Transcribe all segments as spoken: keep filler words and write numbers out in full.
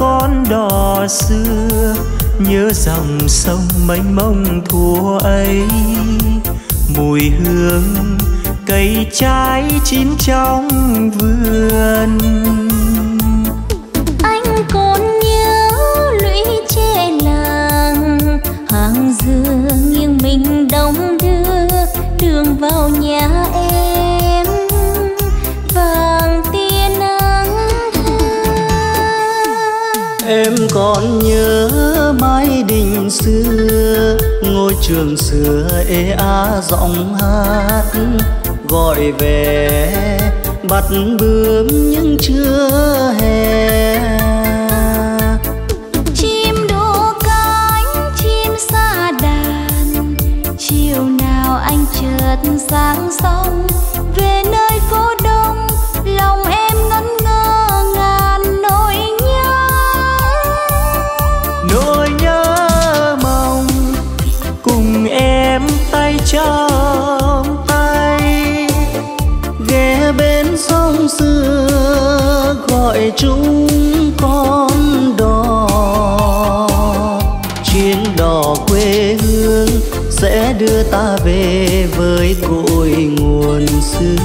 con đò xưa, nhớ dòng sông mênh mông thuở ấy, mùi hương cây trái chín trong vườn. Anh còn nhớ lũy tre làng, hàng dừa nghiêng mình đông đưa đường vào nhà em vàng tia nắng. Em còn nhớ mái đình xưa, ngôi trường xưa ê a giọng hát gọi về bắt bướm những trưa hè. Chim đỗ cánh chim sa đàn, chiều nào anh chợt sáng sông về nơi phố đông, lòng em ngẩn ngơ ngàn nỗi nhớ. Nỗi nhớ mong cùng em tay trong xưa gọi chúng con đò, chuyến đò quê hương sẽ đưa ta về với cội nguồn xưa.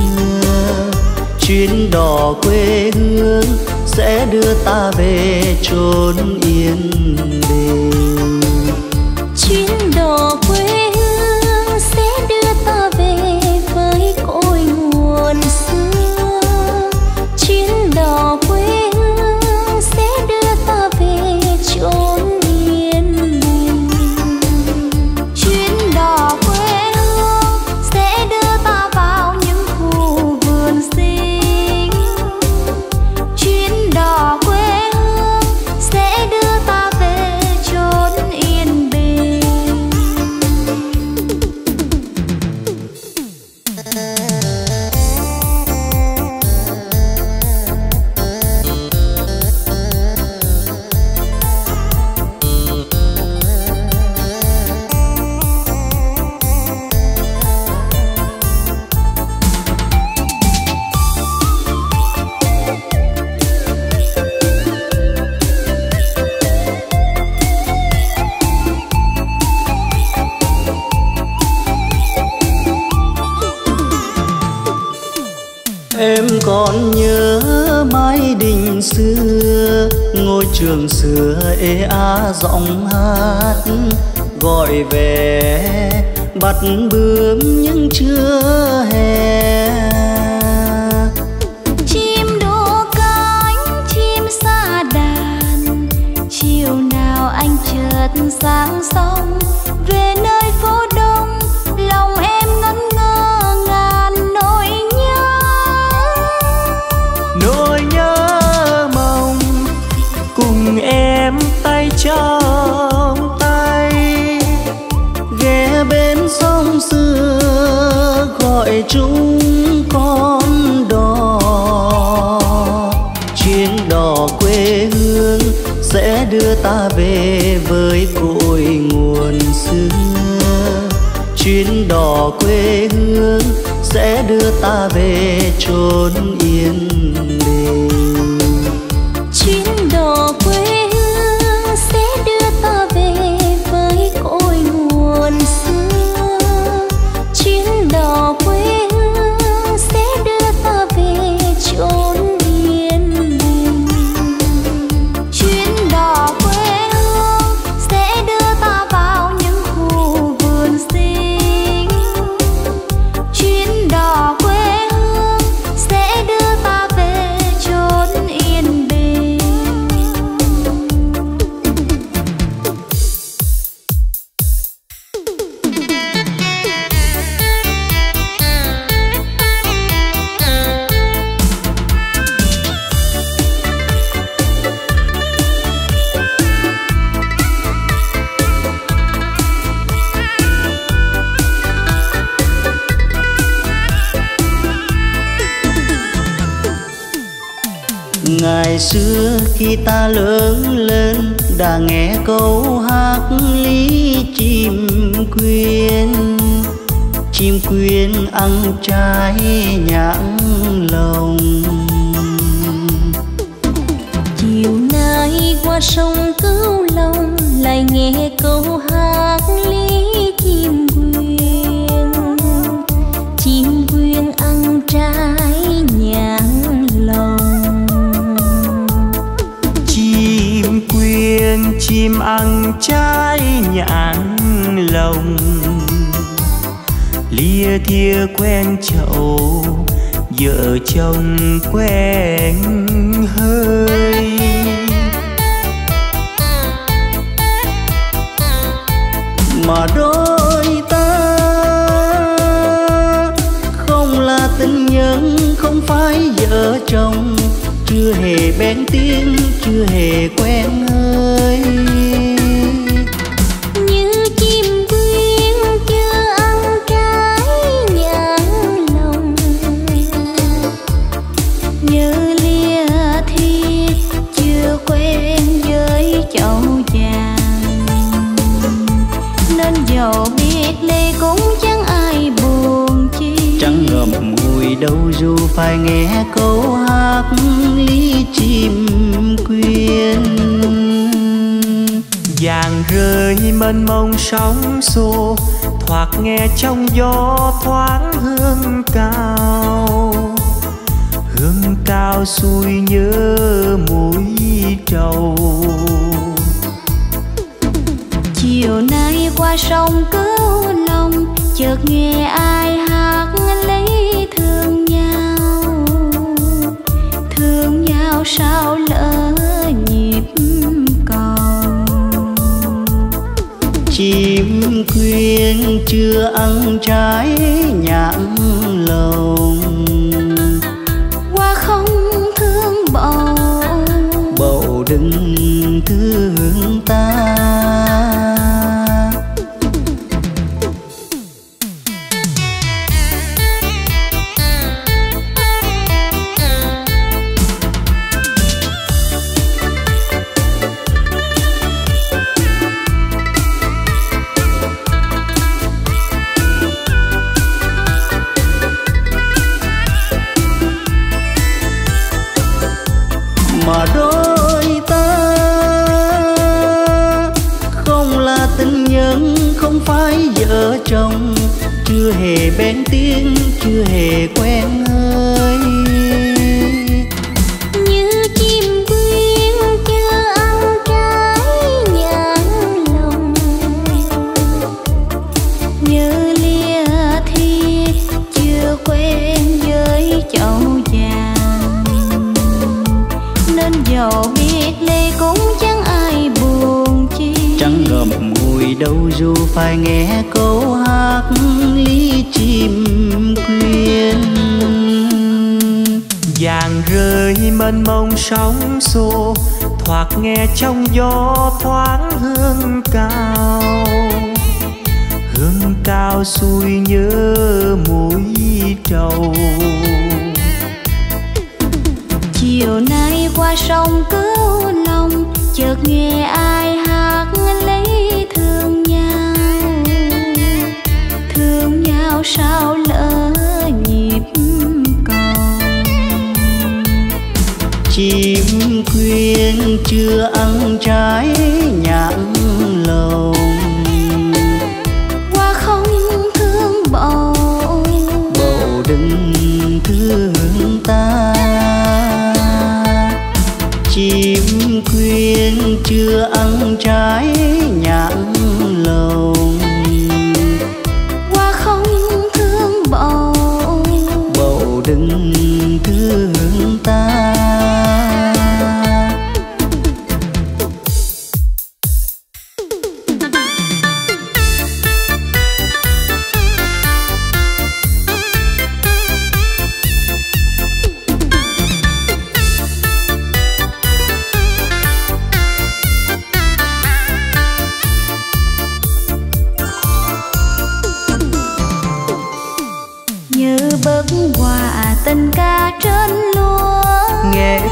Chuyến đò quê hương sẽ đưa ta về chốn yên bình. Chuyến đò quê hương sẽ đưa ta về với cội nguồn xưa. Đò quê hương sẽ đưa ta về chốn yên bình. Chuyến đò quê hương sẽ đưa ta vào những khu vườn xinh. Chuyến đò quê hương sẽ đưa ta về chốn yên bình. Em còn nhớ mái đình xưa, ngôi trường xưa ê a giọng hát gọi về bắt bướm những trưa hè. Chim đỗ cánh chim sa đàn, chiều nào anh chợt sáng sông về nơi phố đông, lòng em ngẩn ngơ ngàn nỗi nhớ. Nỗi nhớ mong cùng em tay trong tay, ghé bên sông xưa gọi chúng con đò. Chuyến đò quê hương sẽ đưa ta về với cội nguồn xưa. Chuyến đò quê hương sẽ đưa ta về chốn yên bình. Chuyến đò quê hương sẽ đưa ta về với cội nguồn xưa. Chuyến đò quê hương sẽ đưa ta về chốn yên bình. Chuyến đò quê hương sẽ đưa ta vào những khu vườn xinh. Chuyến đò quê hương sẽ đưa ta về chốn yên bình. Ngày xưa khi ta lớn lên đã nghe câu hát lý chim quyến. Chim quyến ăn trái nhãn lồng, chiều nay qua sông Cửu Long lại nghe câu hát Lý Chim Quyên. Chim Quyên ăn trái nhãn lồng, chim Quyên chim ăn trái nhãn lồng, lia thia quen chậu, vợ chồng quen hơi. Mà đôi ta không là tình nhân, không phải vợ chồng, chưa hề bén tiếng, chưa hề quen hơi. Đâu dù phải nghe câu hát Lý Chim Quyên. Vàng rơi mênh mông sóng xô, thoạt nghe trong gió thoáng hương cao, hương cao xuôi nhớ mũi trầu. Chiều nay qua sông Cửu Long chợt nghe ai hát lấy thương nhau, thương nhau sao lỡ nhịp cầu. Chim Quyên chưa ăn trái nhãn lồng, qua không thương bầu, bầu đừng thương ta. Chưa hề bén tiếng, chưa hề quen ơi. Như chim Quyên chưa ăn trái nhãn lồng, như lia thiết chưa quen với chậu vàng, nên dầu biết đây cũng chẳng ai buồn chi. Trăng ngợm ngùi đâu dù phải nghe câu hát Lý Chim Quyên. Vàng rơi mênh mông sóng xô, thoạt nghe trong gió thoáng hương cao, hương cao xuôi nhớ mũi trầu. Chiều nay qua sông Cửu Long chợt nghe ai hát lấy thương nhau, thương nhau sao lỡ nhịp cầu. Chim Quyên chưa ăn trái nhãn lồng, qua không thương bầu, bầu đừng thương ta. Chim Quyên chưa ăn trái nhãn lồng, qua không thương bầu, bầu đừng thương ta.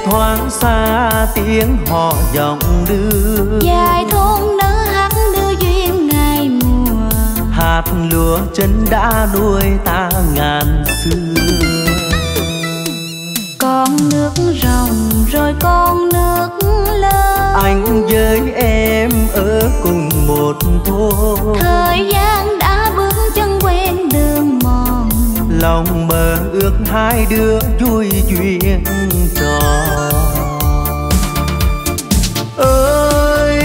Thoáng xa tiếng hò giọng đưa, dài thôn nở hát đưa duyên ngày mùa. Hạt lúa chân đã nuôi ta ngàn xưa. Con nước rồng rồi con nước lớn, ánh với em ở cùng một thôn. Thời gian đã bước chân quen đường mòn, lòng mơ ước hai đứa vui chuyện trò. Ơi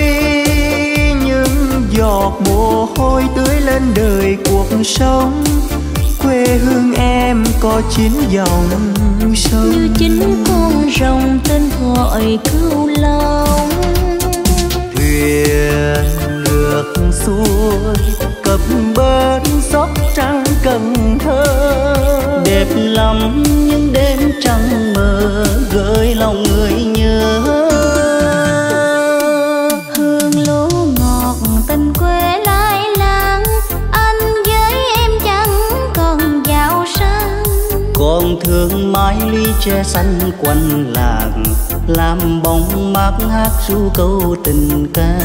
những giọt mồ hôi tưới lên đời cuộc sống, quê hương em có chín dòng sông như chín con rồng tên gọi Cửu Long. Thuyền ngược xuôi cập bến Sóc Trăng Cần Thơ, đẹp lắm những đêm trăng mờ gợi lòng người nhớ. Hương lúa ngọt tình quê lai láng, anh với em chẳng còn giàu sang. Còn thương mái ly tre xanh quanh làng, làm bóng mát hát ru câu tình ca.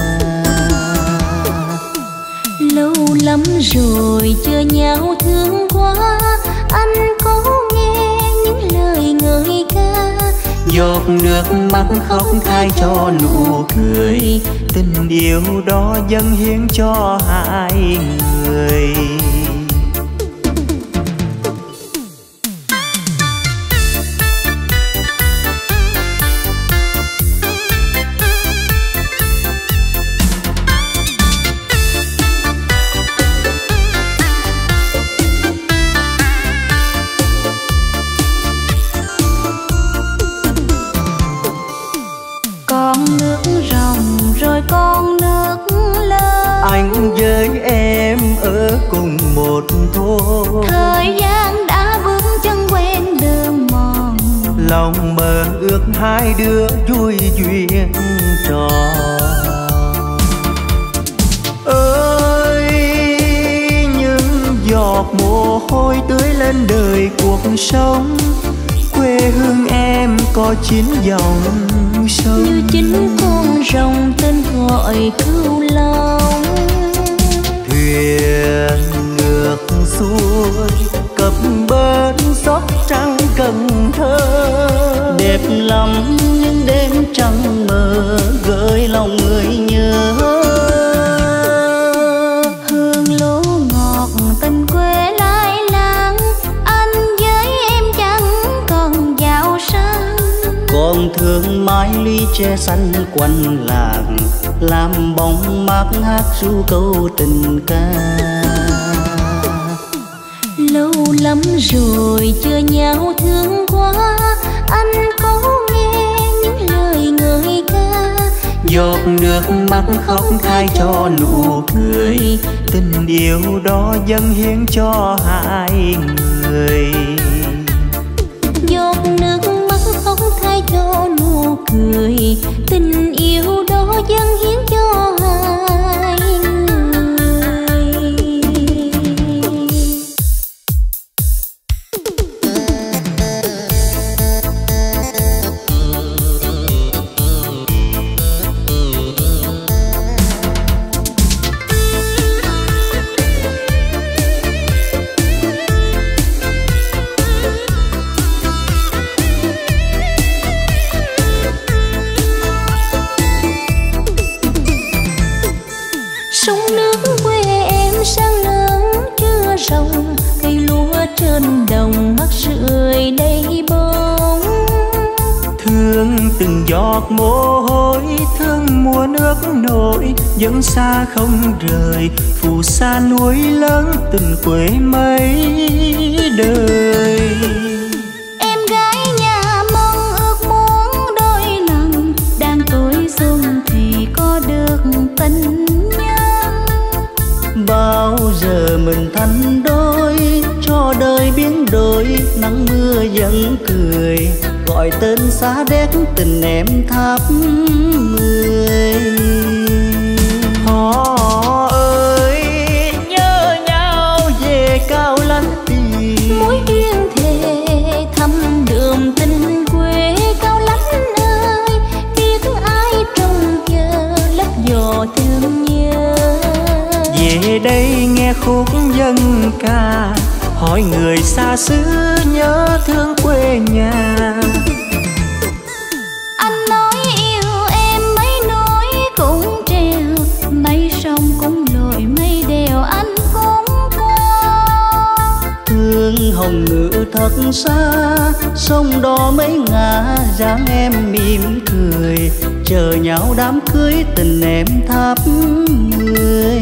Lâu lắm rồi chưa nhau thương quá, anh có nghe những lời người ca. Giọt nước mắt khóc thay cho nụ cười, tình yêu đó dâng hiến cho hai người. Với em ở cùng một thôn, thời gian đã bước chân quen đường mòn, lòng mơ ước hai đứa vui chuyện trò. Ơi những giọt mồ hôi tưới lên đời cuộc sống, quê hương em có chín dòng sông như chín con rồng tên gọi Cửu Long. Thuyền ngược xuôi cập bến Sóc Trăng Cần Thơ, đẹp lắm những đêm trăng mờ gợi lòng người nhớ. Hương lúa ngọt tình quê lai láng, anh với em chẳng còn giàu sang. Còn thương mái ly tre xanh quanh làng, làm bóng mát hát ru câu tình ca. Lâu lắm rồi chưa nhau thương quá, anh có nghe những lời người ca. Giọt nước mắt khóc thay cho nụ cười, tình yêu đó dâng hiến cho hai người. Giọt nước mắt khóc thay cho nụ cười, tình yêu đó dâng hiến cho hai người. Giọt mồ hôi thương mùa nước nổi, vẫn xa không rời phù sa núi lớn từng quê mấy đời. Em gái nhà mong ước muốn đôi lần, đang tuổi xuân thì có được tình nhân. Bao giờ mình thành đôi cho đời biến đổi, nắng mưa vẫn cười gọi tên xa đét tình em thắp người. Họ ơi nhớ nhau về Cao Lãnh Tì, mối duyên thề thăm đường tình quê Cao Lãnh ơi. Tiếc ai trong giờ lấp vò thương nhớ, về đây nghe khúc dân ca, hỏi người xa xứ nhớ thương quê nhà. Anh nói yêu em mấy nỗi hồng ngự thật xa, sông đó mấy ngả dáng em mỉm cười, chờ nhau đám cưới tình em tháp mười.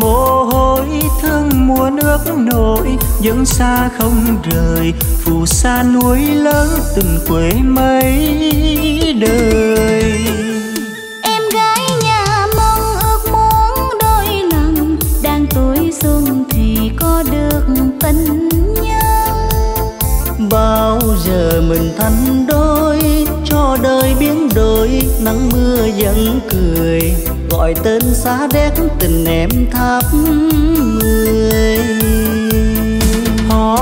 Mồ hôi thương mùa nước nổi vẫn xa không rời, phù sa núi lớn từng quê mấy đời. Em gái nhà mong ước muốn đôi lòng, đang tuổi xuân thì có được tình nhân. Bao giờ mình thành đôi cho đời biến đổi, nắng mưa vẫn cười, gọi tên xa đét tình em thắp người. Họ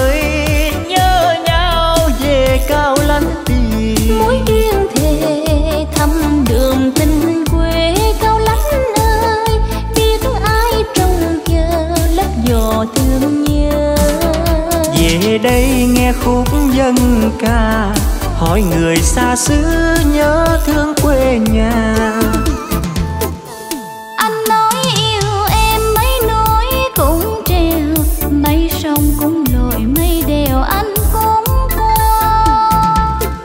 ơi nhớ nhau về Cao Lãnh tìm, mối duyên thề thăm đường tình quê Cao Lãnh ơi, biết ai trong giờ lấp dò thương nhớ. Về đây nghe khúc dân ca, hỏi người xa xứ nhớ thương quê nhà. Anh nói yêu em mấy nỗi cũng trèo, mấy sông cũng lội mấy đèo anh cũng qua.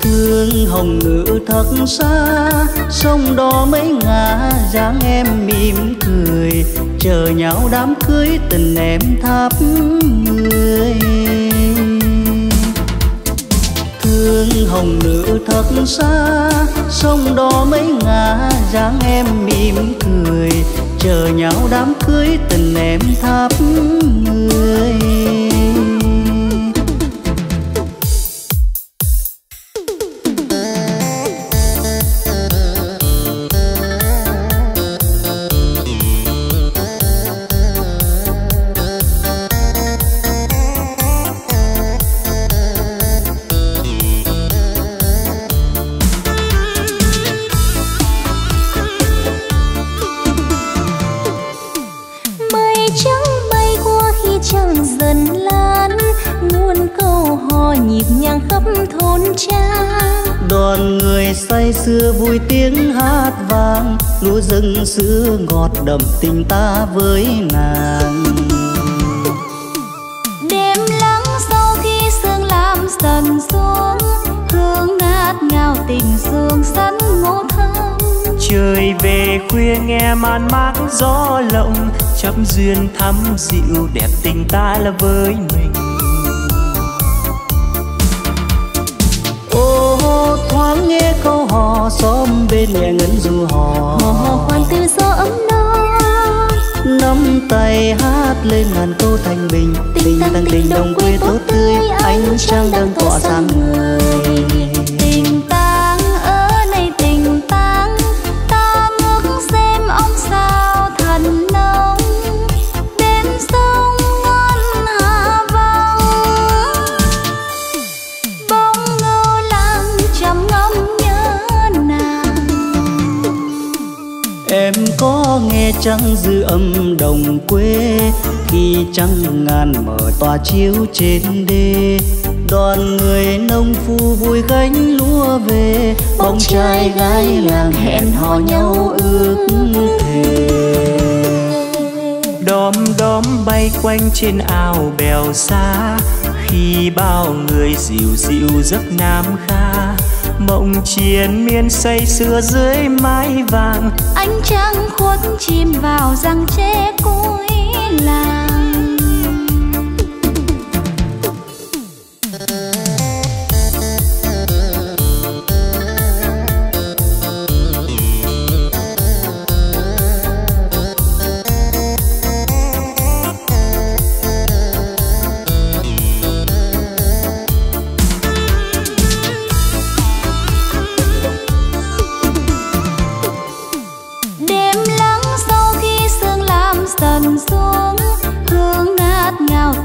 Thương hồng ngự thật xa, sông đó mấy ngả dáng em mỉm cười, chờ nhau đám cưới tình em tháp mười. Thương hồng nữ thật xa, sông đó mấy ngả dáng em mỉm cười, chờ nhau đám cưới tình em thắp người. Đoàn người say xưa vui tiếng hát vang, lúa rừng xưa ngọt đậm tình ta với nàng. Đêm lắng sau khi sương làm dần xuống, hương ngát ngào tình sương sắn ngô thơm. Trời về khuya nghe man mác gió lộng, chấp duyên thắm dịu đẹp tình ta là với mình. Thoáng nghe câu hò xóm bên nghe ngân du hò, hò khoan từ gió ấm no. Nắm tay hát lên ngàn câu thành bình, tình tăng tình đồng quê tốt tươi, ánh trăng đang tỏa sáng người. Tình tang ở này tình tang, ta ngước xem ông sao thần nông, đến sông ngon hạ vang. Bóng ngô làm trầm ngâm nhớ nàng. Em có nghe trăng dư âm đồng quê, khi trăng ngàn mở tỏa chiếu trên đê. Đoàn người nông phu vui gánh lúa về, bóng trai gái làng hẹn hò nhau ước thề. Đom đóm bay quanh trên ao bèo xa, khi bao người dịu dịu giấc Nam Kha. Mộng triền miên say sưa dưới mái vàng, ánh trăng khuất chìm vào răng tre cuối làng.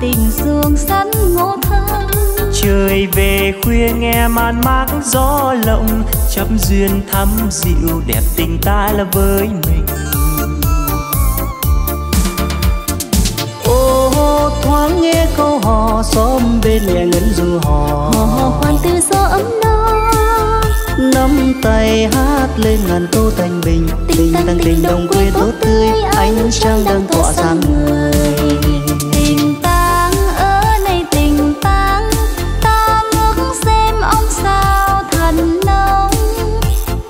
tình dương sắn ngô thân. Trời về khuya nghe man mác gió lộng, chấp duyên thắm dịu đẹp tình ta là với mình. Ô thoáng nghe câu hò xóm bên lẻ ngân du hò, hò khoan tư gió ấm no, nắm tay hát lên ngàn câu thanh bình. Tình tăng tình đồng quê tốt tươi, ánh trăng đang tỏa sáng người. Tình tang ở này tình tang, ta ngước xem ông sao thần nông,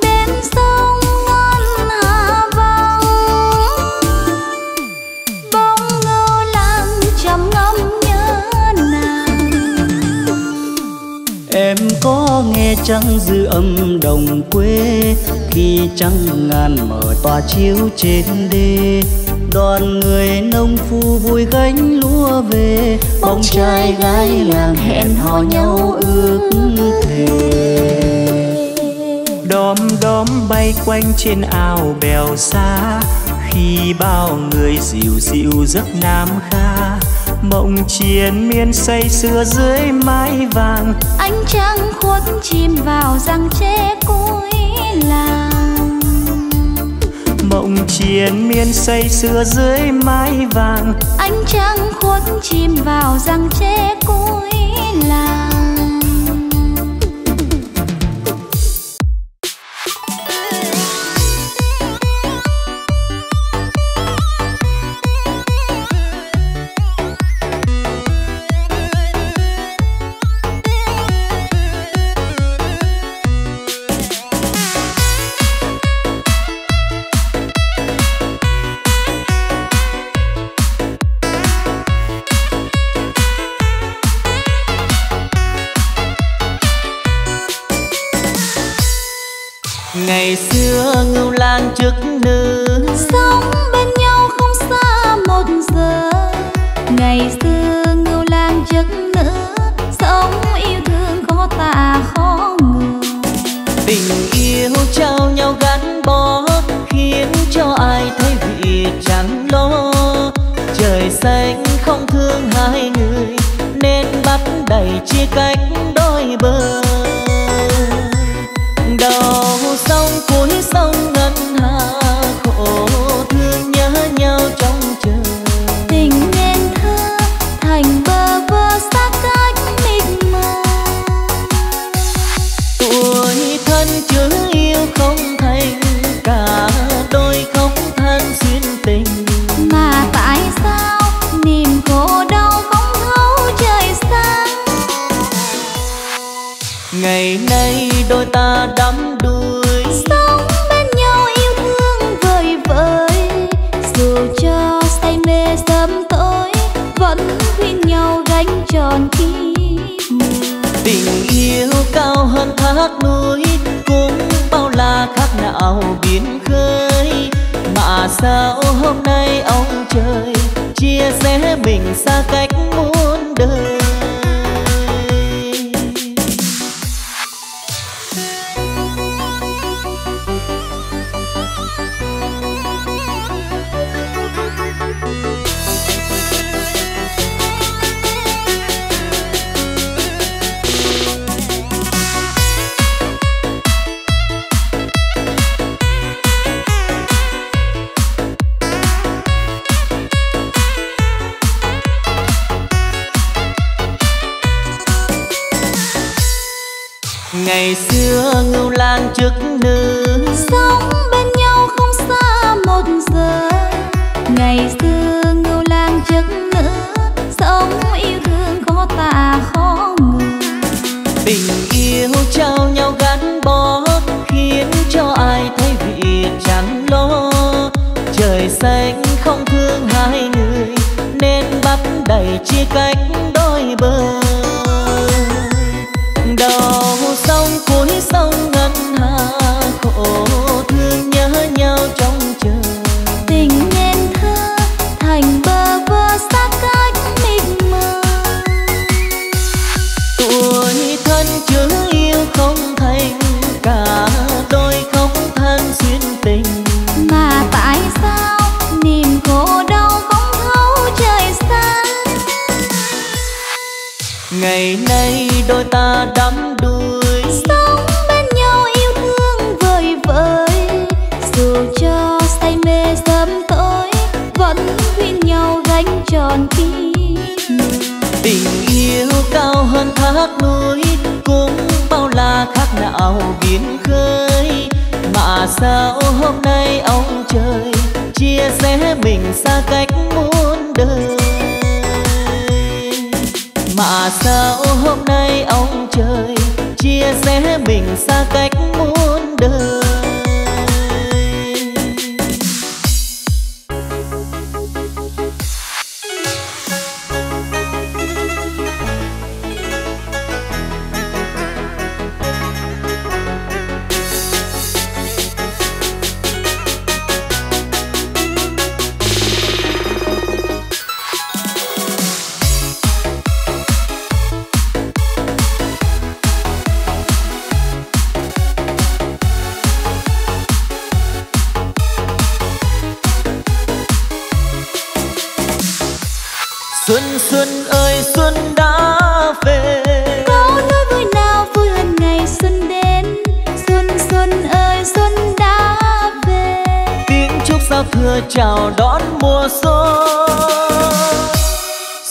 bên sông ngon hạ vang. Bóng ngư làm trầm ngâm nhớ nàng. Em có nghe chăng dư âm đồng quê, khi trăng ngàn mở tỏa chiếu trên đê, đoàn người nông phu vui gánh lúa về, bóng trai gái làng hẹn hò nhau ước thề. Đom đóm bay quanh trên ao bèo xa, khi bao người dịu dịu giấc Nam Kha, mộng triền miên say sưa dưới mái vàng, ánh trăng khuất chìm vào răng tre cuối làng. Mộng triền miên say sưa dưới mái vàng, ánh trăng khuất chìm vào răng tre cuối làng. Ngày xưa Ngưu Lang chức nữ, sống bên nhau không xa một giờ. Ngày xưa Ngưu Lang chức nữ, sống yêu thương có ta khó ngờ. Tình yêu trao nhau gắn bó, khiến cho ai thấy vị chẳng lo. Trời xanh không thương hai người, nên bắt đẩy chia cách đôi bờ. Đầu sông cuối sông ngân hà, khổ thương nhớ nhau trong chờ. Tình nên thơ thành bơ vơ xa cách mịt mờ. Tuổi thân chữ yêu không thành, cả đôi không than xuyên tình. Mà tại sao niềm khổ đau không thấu trời xa? Ngày nay đôi ta đắm đuối, sống bên nhau yêu thương vời vợi. Dù cho say mê sớm tối, vẫn khuyên nhau gánh tròn khi mưa. Tình yêu cao hơn thác núi, cũng bao la khác nào biển khơi. Mà sao hôm nay ông trời chia sẻ mình xa cách muôn đời. Ngày xưa Ngưu Lang chức nữ, sống bên nhau không xa một giờ. Ngày xưa Ngưu Lang chức nữ, sống yêu thương có ta khó ngờ. Tình yêu trao nhau gắn bó, khiến cho ai thấy vị chẳng lo. Trời xanh không thương hai người, nên bắt đẩy chia cách đôi bờ. Đầu sông cuối sông ngân hà, khổ thương nhớ nhau trong chờ. Tình nên thơ thành bơ vơ xa cách mịt mờ. Tuổi thân chữ yêu không thành, cả đôi không than xuyên tình. Mà tại sao niềm khổ đau không thấu trời xa? đôi ta đắm đuối, sống bên nhau yêu thương vời vợi. Dù cho say mê sớm tối, vẫn khuyên nhau gánh tròn kiếp. Tình yêu cao hơn thác núi, cũng bao la khác nào biển khơi. Mà sao hôm nay ông trời chia sẻ mình xa cách muôn đời? Mà sao hôm nay ông trời chia sẻ mình xa cách muôn đời? Chào đón mùa xuân,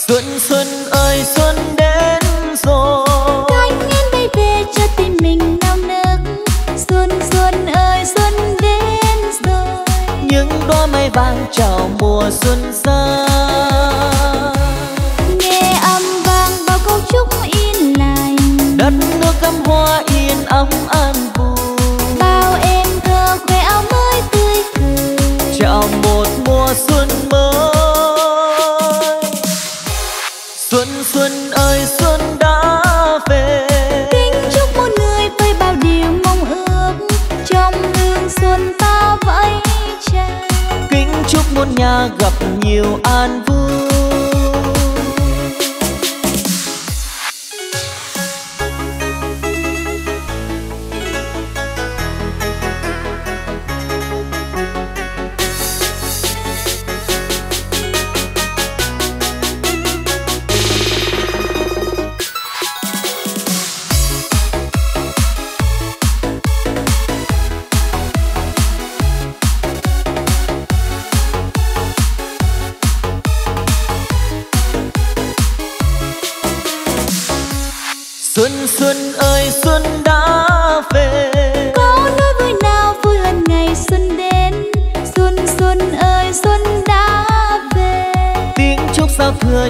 xuân xuân ơi xuân đến rồi. Thanh niên bay về cho tim mình nao nức, xuân xuân ơi xuân đến rồi. Những đóa mây vàng chào mùa xuân xa, nghe âm vang bao câu chúc yên lành. Đất nước cắm hoa yên ấm an vui, bao em thơ khoe áo mới tươi cười. Chào một mùa xuân mới, xuân xuân ơi xuân đã về. Kính chúc mỗi người với bao điều mong ước, trong hương xuân ta vẫy chào. Kính chúc muôn nhà gặp nhiều an vui.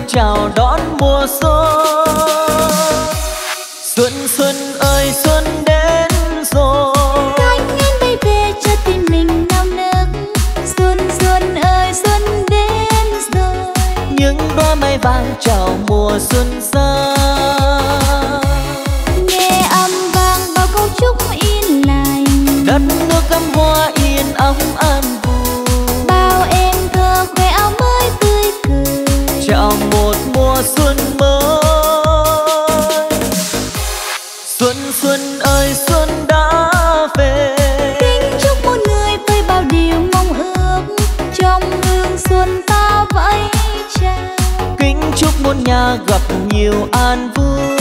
Chào đón mùa xuân, xuân xuân ơi xuân đến rồi. Thanh niên bay về cho tim mình nao nức, xuân xuân ơi xuân đến rồi. Những đóa mây vàng chào mùa xuân xa, nghe âm vang bao câu chúc yên lành. Đất nước cắm hoa yên ấm an vui, bao em thơ khoe áo mới tươi cười. Chào một mùa xuân mới, xuân xuân ơi xuân đã về. Kính chúc mỗi người với bao điều mong ước, trong hương xuân ta vẫy chào. Kính chúc muôn nhà gặp nhiều an vui,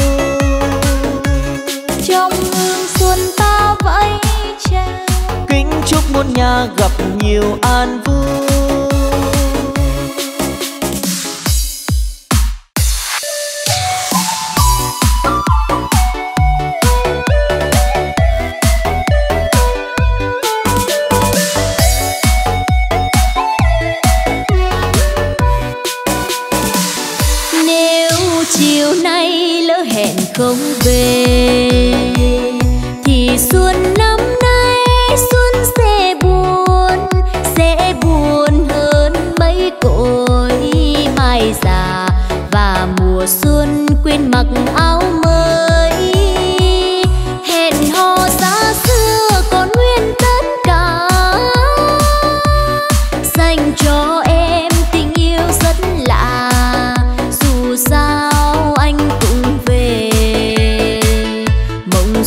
trong hương xuân ta vẫy chào. Kính chúc muôn nhà gặp nhiều an vui. Không về thì xuân năm nay xuân sẽ buồn, sẽ buồn hơn mấy cội. Mai già và mùa xuân quên mặc áo mới, hẹn hò xa xưa còn nguyên tất cả. Dành cho em tình yêu rất lạ, dù sao anh cũng về.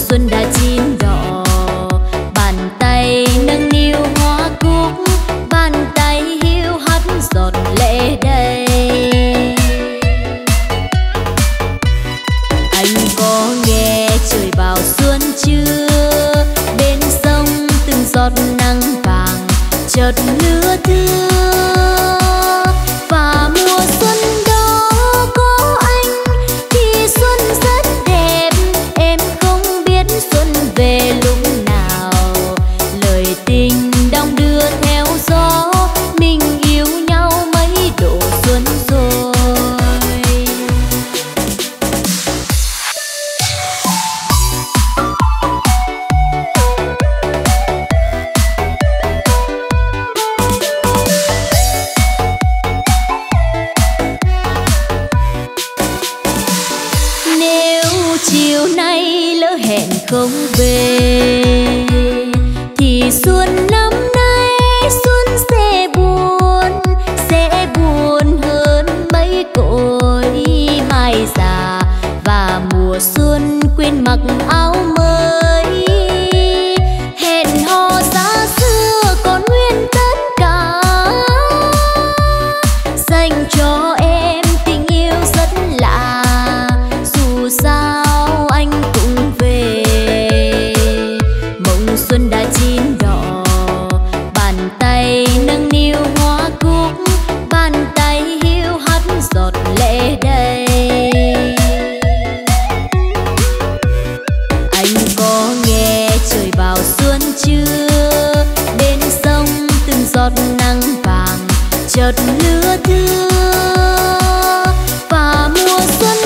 Xuân đã chín đỏ, bàn tay nâng niu hoa cúc, bàn tay hiu hắt giọt lệ đầy. chợt lửa thưa và mùa xuân đó có anh thì xuân rất đẹp. Em không biết xuân về lúc nào, lời tình đong đưa theo gió. Mình yêu nhau mấy độ xuân rồi. Chiều nay lỡ hẹn không về thì xuân năm nay xuân sẽ buồn, sẽ buồn hơn mấy cội mai già. Và mùa xuân quên mặc áo mới, hẹn hò xa xưa còn nguyên tất cả. Dành cho em tình yêu rất lạ, dù sao xuân đã chín đỏ, bàn tay nâng niu hoa cúc, bàn tay hiu hắt giọt lệ đầy. Anh có nghe trời vào xuân chưa? Bên sông từng giọt nắng vàng chợt lứa thưa và mùa xuân.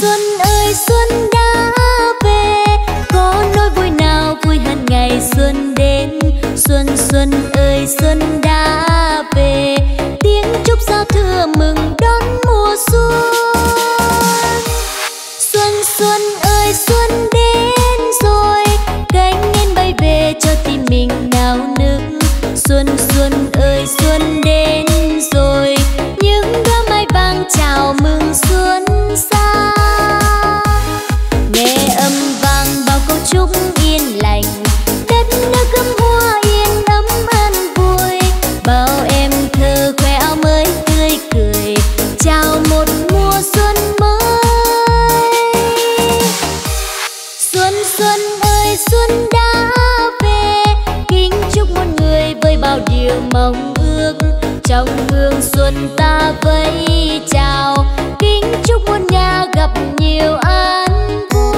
Xuân ơi xuân đã về, có nỗi vui nào vui hơn ngày xuân đến. Xuân xuân ơi xuân đã về, tiếng chúc giao thừa mừng đón mùa xuân. Xuân xuân ơi xuân đến rồi, cánh én bay về cho tim mình náo nức. Xuân xuân ơi xuân đến rồi, những đóa mai vàng chào mừng xuân xa. Nghe âm vang bao câu chúc yên lành, đất nước gấm hoa yên ấm an vui. Bao em thơ khoe áo mới tươi cười, chào một mùa xuân mới. Xuân xuân ơi xuân đã về, kính chúc muôn người với bao điều mong ước. Trong hương xuân ta vẫy chào, kính chúc muôn nhà gặp nhiều an vui.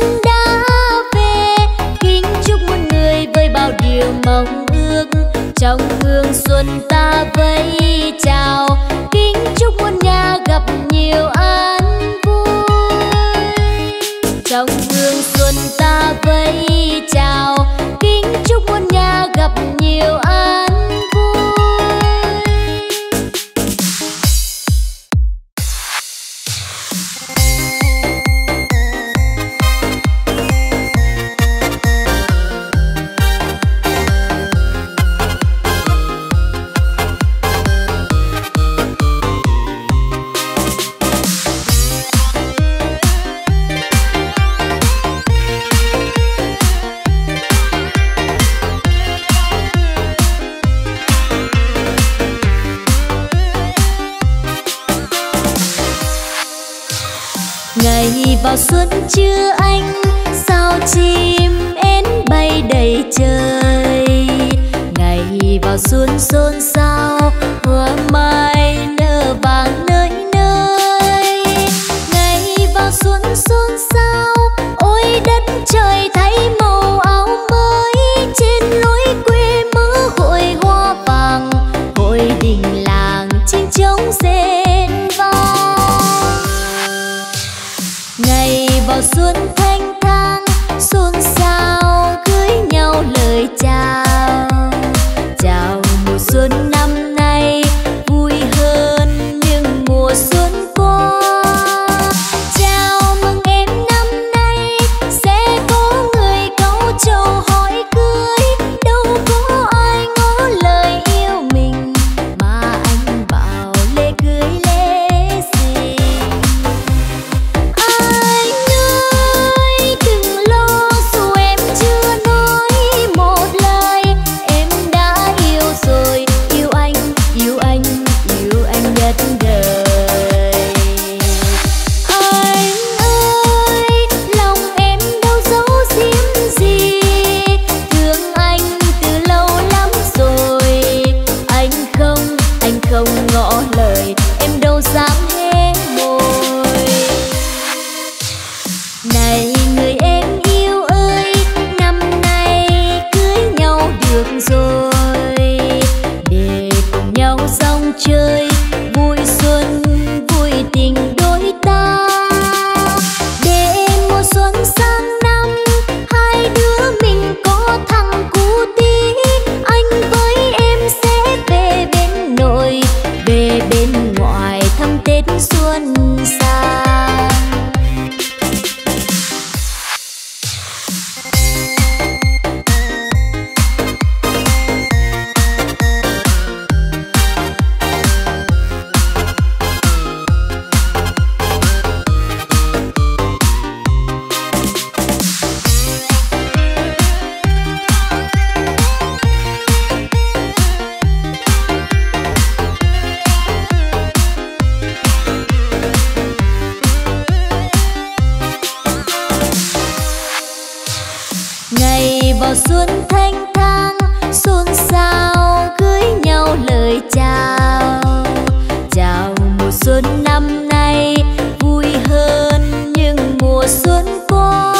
xuân đã về, kính chúc muôn người với bao điều mong ước. Trong hương xuân ta vẫy chào, kính chúc muôn nhà gặp nhiều an vui. Trong hương xuân ta vẫy chào, kính chúc muôn nhà gặp nhiều an. Ngày vào xuân chưa anh, sao chim én bay đầy trời. Ngày vào xuân xôn xao, hoa mai nở vàng nơi nơi. Ngày vào xuân xôn xao, ôi đất trời thay màu áo mới. Trên lối quê mơ hội hoa vàng, hội đình làng chim trống rền vang. Ngày vào xuân thanh thang, xuân sao cưới nhau lời chào. Chào mùa xuân năm nay vui hơn những mùa xuân qua. Chào mừng em năm nay sẽ có người cau trầu hỏi cưới. Đâu có ai ngỏ lời yêu mình mà anh bảo lễ cưới lễ gì. Vào xuân thanh thang, xuân sao cưới nhau lời chào. Chào mùa xuân năm nay vui hơn những mùa xuân qua.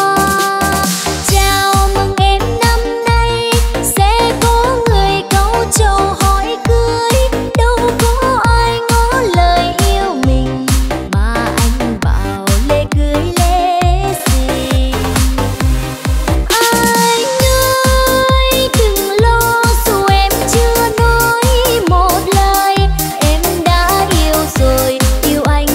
Chào mừng em năm nay sẽ có người cau trầu hỏi cưới. Đâu có ai ngỏ lời yêu mình mà anh bảo lễ cưới lễ gì. Yêu anh,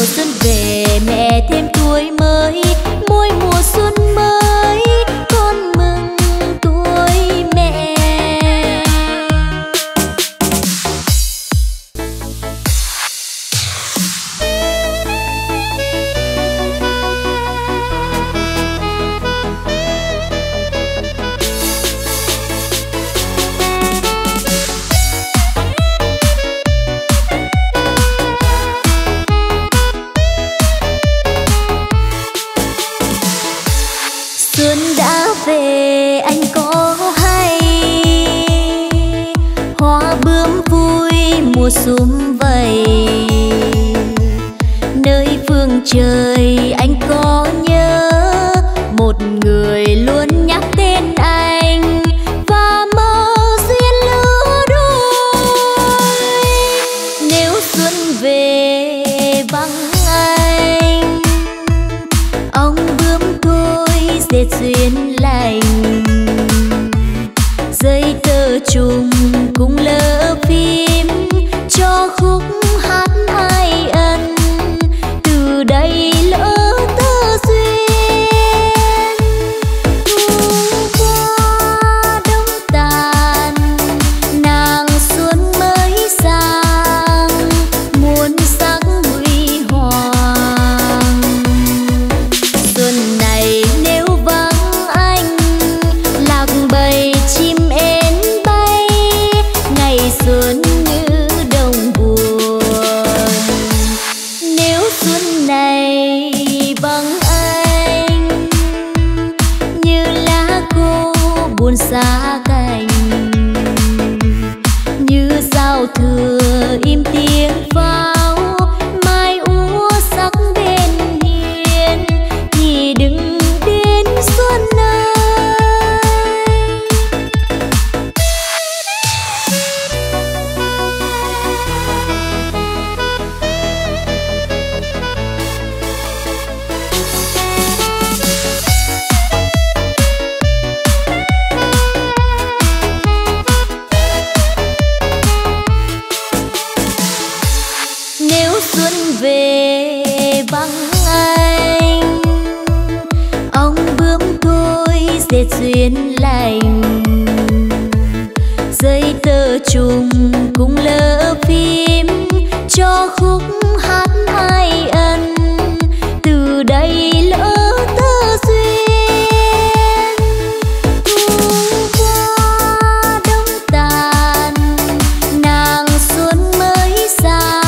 Hãy sum vầy nơi phương trời, anh có nhớ một người luôn nhắc tên anh và mơ duyên lứa đôi. Nếu xuân về vắng anh, ông bướm tôi dệt duyên lành, dây tơ trùng cũng lỡ phim cho khúc hát hai ân. Từ đây lỡ tơ duyên, buông qua đông tàn, nàng xuân mới sang muôn sắc huy hoàng. Xuân này nếu vắng anh, lạc bầy chim én bay, ngày xuân xa cành như giao thừa im tiếng vang. Xuân về vắng anh, ông bướm tôi dệt duyên lành, dây tơ trùng cũng lỡ phim cho khúc hát hai ân. Từ đây lỡ tơ duyên, buông qua đông tàn, nàng xuân mới sang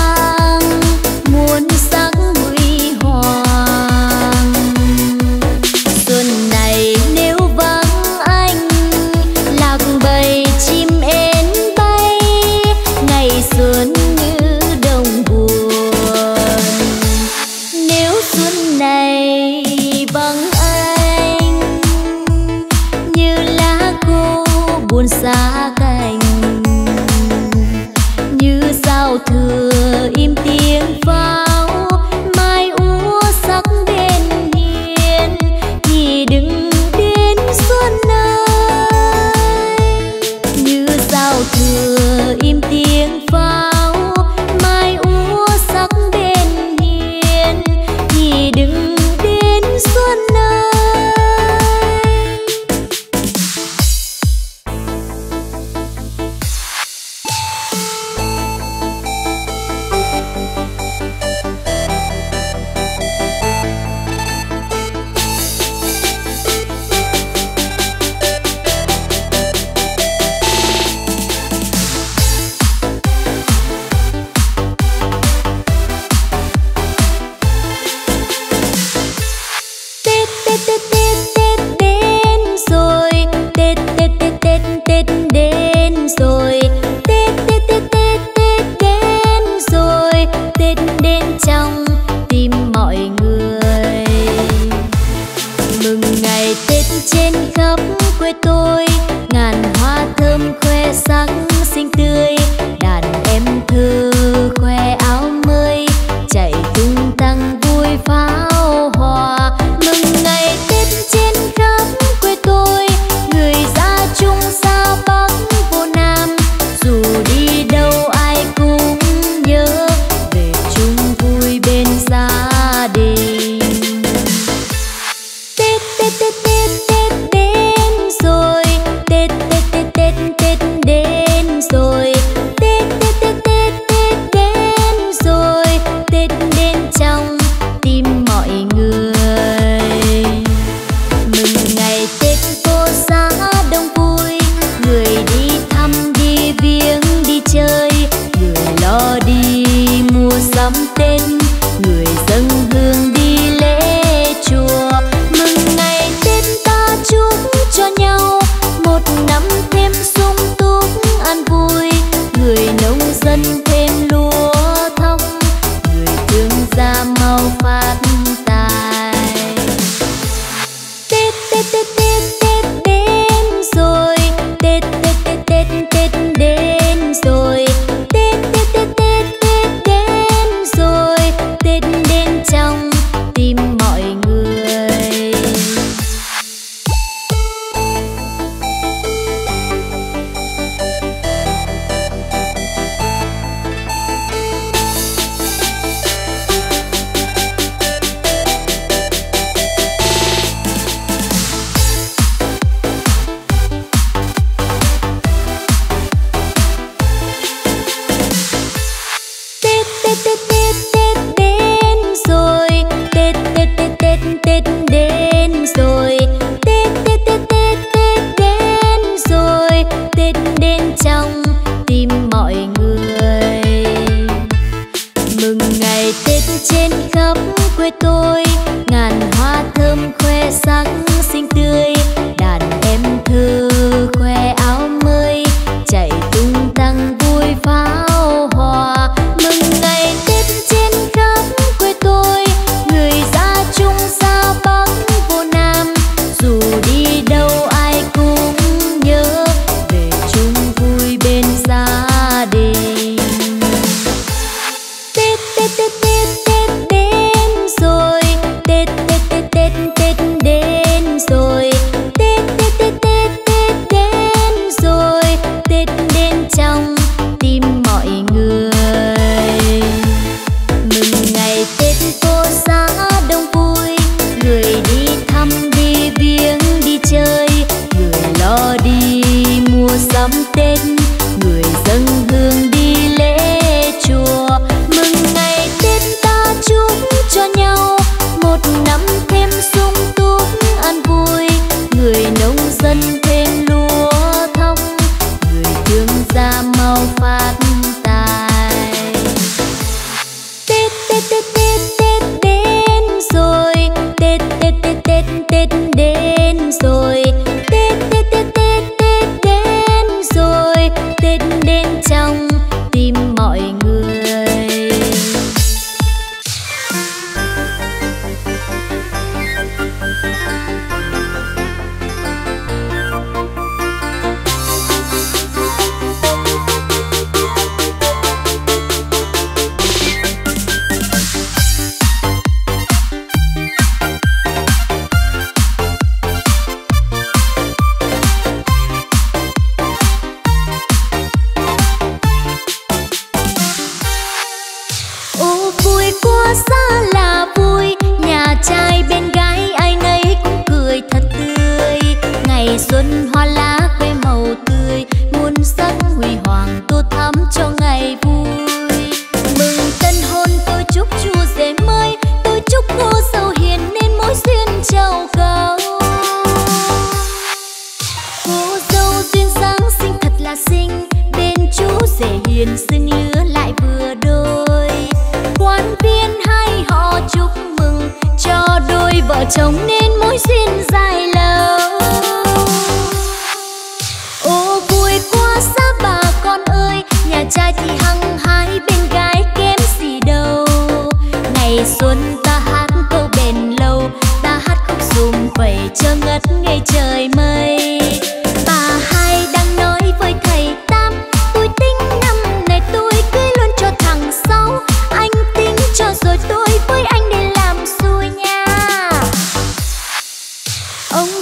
xa cành như giao thừa im tiếng pháo, mai úa sắc bên hiên thì đừng đến xuân ơi. Như giao thừa im tiếng pháo, mai úa sắc bên hiên thì đừng đến xuân ơi. Tết Tết Tết đến rồi, Tết Tết Tết Tết Tết đến rồi, Tết Tết Tết Tết Tết đến rồi, Tết đến trong tim mọi người. Mừng ngày Tết trên khắp quê tôi, ngàn hoa thơm khoe sắc xinh tươi, đàn em thơ khoe áo mới, chạy tung tăng vui pháo hoa. Mừng ngày Tết trên khắp quê tôi, người ra Trung xa Bắc vô Nam, dù đi đâu ai cũng nhớ về chung vui bên gia đình. Tết Tết Tết Tết Tết đến rồi, Tết Tết Tết Tết Tết đến rồi, Tết Tết Tết Tết Tết đến rồi, Tết đến trong tim mọi người. Tên người dâng hương đi lễ chùa, mừng ngày Tết ta chúc cho nhau một năm thêm sung túc an vui, người nông dân thêm phát tài. Tết Tết Tết Tết Tết đến rồi, Tết Tết Tết Tết Tết đến rồi, Tết Tết Tết Tết Tết đến rồi, Tết đến trong tim mọi người. Tết Tết Tết đến rồi, Tết Tết Tết Tết Tết đến rồi, Tết Tết Tết Tết Tết đến rồi, Tết đến trong tim mọi người. Mừng ngày Tết trên khắp quê tôi, ngàn hoa thơm khoe sắc xinh tươi, đàn em thơ khoe áo mới, chạy tung tăng vui pháo hoa. Mừng ngày Tết trên khắp quê tôi, người ra Trung xa Bắc vô Nam, dù đi đâu ai cũng nhớ về chung vui bên gia đình. Tết Tết Tết Tết Tết đến rồi, Tết Tết Tết Tết Tết đến rồi, Tết Tết Tết Tết Tết đến rồi, Tết đến trong tim mọi người. Đi mua sắm Tết, người dâng hương đi lễ chùa. Mừng ngày Tết ta chúc cho nhau một năm thêm sung túc an vui, người nông dân thêm lúa thóc, người thương gia mau phát tài. Tết Tết Tết Tết Tết đến rồi, Tết Tết Tết Tết Tết đến rồi, Tết Tết Tết trong tim mọi người. Vui của xa là vui, nhà trai bên gái ai nấy cũng cười thật tươi. Ngày xuân hoa lá quê màu tươi, muôn sắc huy hoàng tô thắm cho ngày vui. Mừng tân hôn tôi chúc chú rể mới, tôi chúc cô giàu hiền nên mối duyên trầu cầu. Cô dâu duyên dáng xinh thật là xinh, bên chú rể hiền xinh lứa lại vừa đôi. Quan viên hay họ chúc mừng cho đôi vợ chồng nên mối duyên dài lâu. Ô vui quá xa bà con ơi, nhà trai thì hăng hái bên gái kém gì đâu. Ngày xuân ta hát câu bền lâu, ta hát khúc sum vầy cho ngất ngây trời mây. Bà hai đang nói với thầy Tam, tôi tính năm này tôi cưới luôn cho thằng Sáu, anh tính cho rồi tôi với anh để làm xui nha. Ông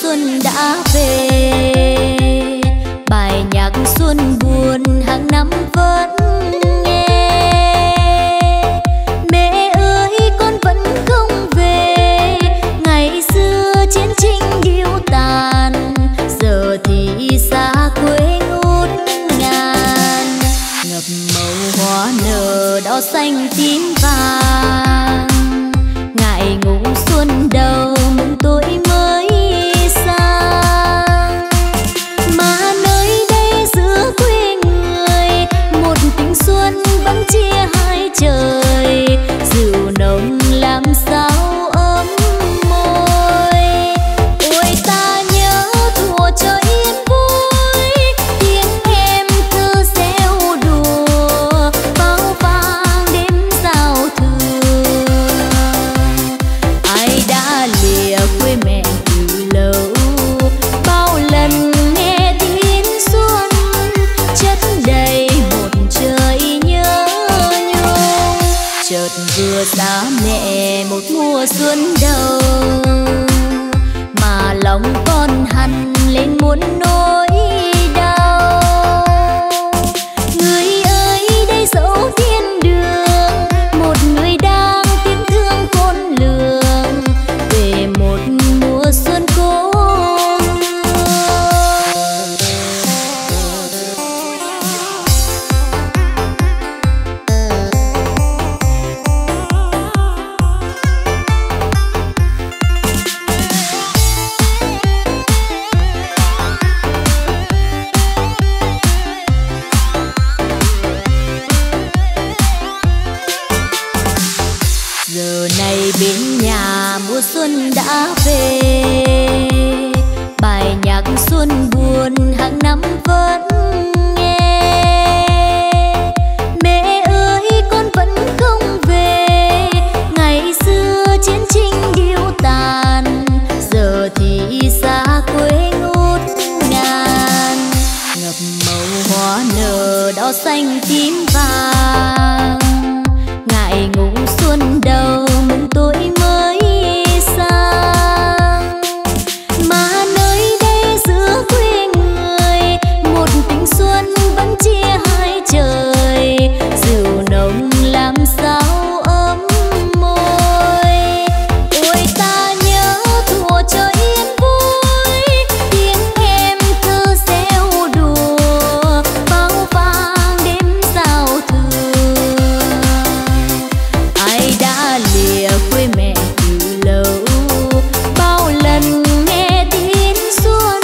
xuân đã về, bài nhạc xuân buồn hàng năm vẫn nghe. Mẹ ơi con vẫn không về, ngày xưa chiến tranh điêu tàn, giờ thì xa quê ngút ngàn. Ngập màu hoa nở đỏ xanh tím vàng, ngại ngủ xuân đầu mừng tôi mới xa. Mà nơi đây giữa quê người, một tình xuân vẫn chia hai trời. Rượu nồng làm sao ấm môi, ôi ta nhớ thủa cho yên vui. Tiếng em thơ reo đùa, bao vang đêm giao thừa. Ai đã lìa quê mẹ từ lâu, bao lần nghe tiếng xuân chất đầy một trời nhớ nhung. Chợt vừa xa mẹ một mùa xuân đầu, mà lòng con hằn lên muốn nỗi đau. Người ơi đây dẫu thiên đường, một người đang tiếng thương khôn lường về một mùa xuân cố hương. Giờ này bên nhà mùa xuân đã về, bài nhạc xuân buồn hàng năm vẫn nghe. Mẹ ơi con vẫn không về, ngày xưa chiến tranh điêu tàn, giờ thì xa quê ngút ngàn. Ngập màu hoa nở đỏ xanh tím vàng, ngại ngủ xuân đầu mừng tôi mới xa. Mà nơi đây giữa quê người, một tình xuân vẫn chia hai trời. Rượu nồng làm sao ấm môi, ôi ta nhớ thủa cho yên vui. Tiếng em thơ reo đùa, bao vang đêm giao thừa. Ai đã lìa quê mẹ từ lâu, bao lần nghe tin xuân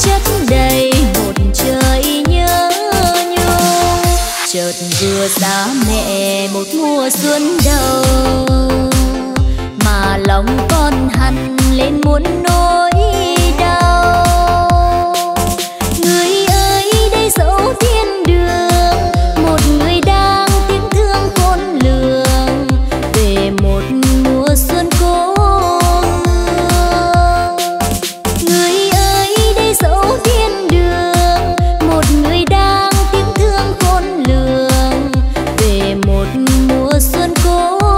chất đầy một trời nhớ nhung. Chợt vừa xa mẹ một mùa xuân đầu, mà lòng con hằn lên muốn nỗi đau. Người ơi đây dẫu thiên đường, một người đang tiếng thương khôn lường về một mùa xuân cố hương. Người ơi đây dẫu thiên đường, một người đang tiếng thương khôn lường về một mùa xuân cố hương.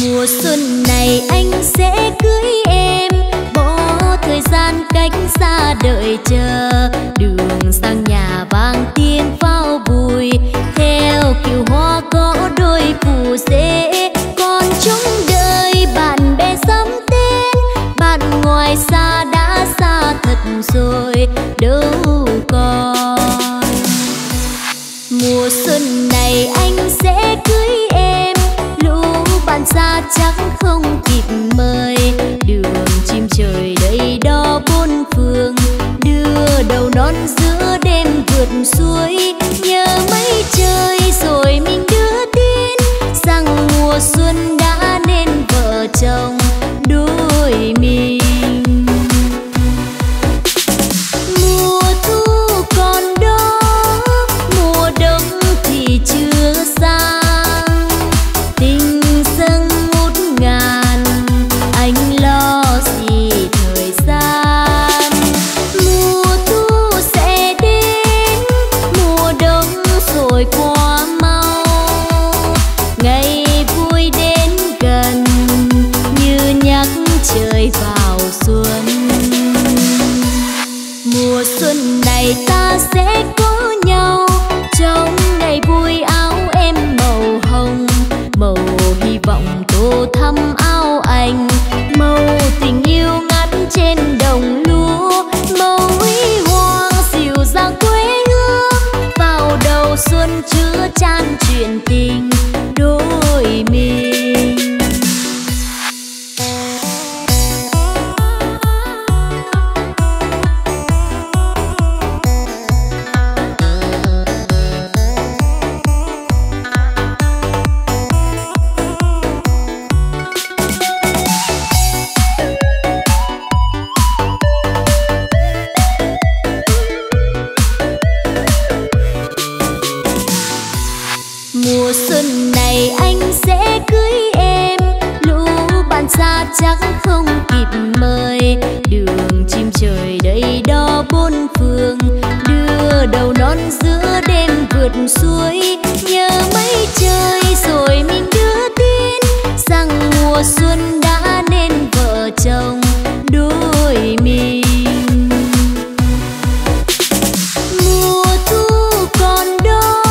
Mùa xuân này anh sẽ cưới em, bỏ thời gian cách xa đợi chờ. Đường sang nhà vang tiếng pháo vui, theo kiều hoa có đôi phù rể. Còn trong đời bạn bè sắm tên, bạn ngoài xa đã xa thật rồi đâu còn. Mùa xuân này anh sẽ cưới em, bạn xa chắc không kịp mời. Đường chim trời đầy đo bốn phương, đưa đầu non giữa đêm vượt suối. Nhờ mây trời rồi mình đưa tin rằng mùa xuân đã nên vợ chồng đôi mình. vượt suối, nhớ mấy trời rồi mình đưa tin rằng mùa xuân đã nên vợ chồng đôi mình. Mùa thu còn đó,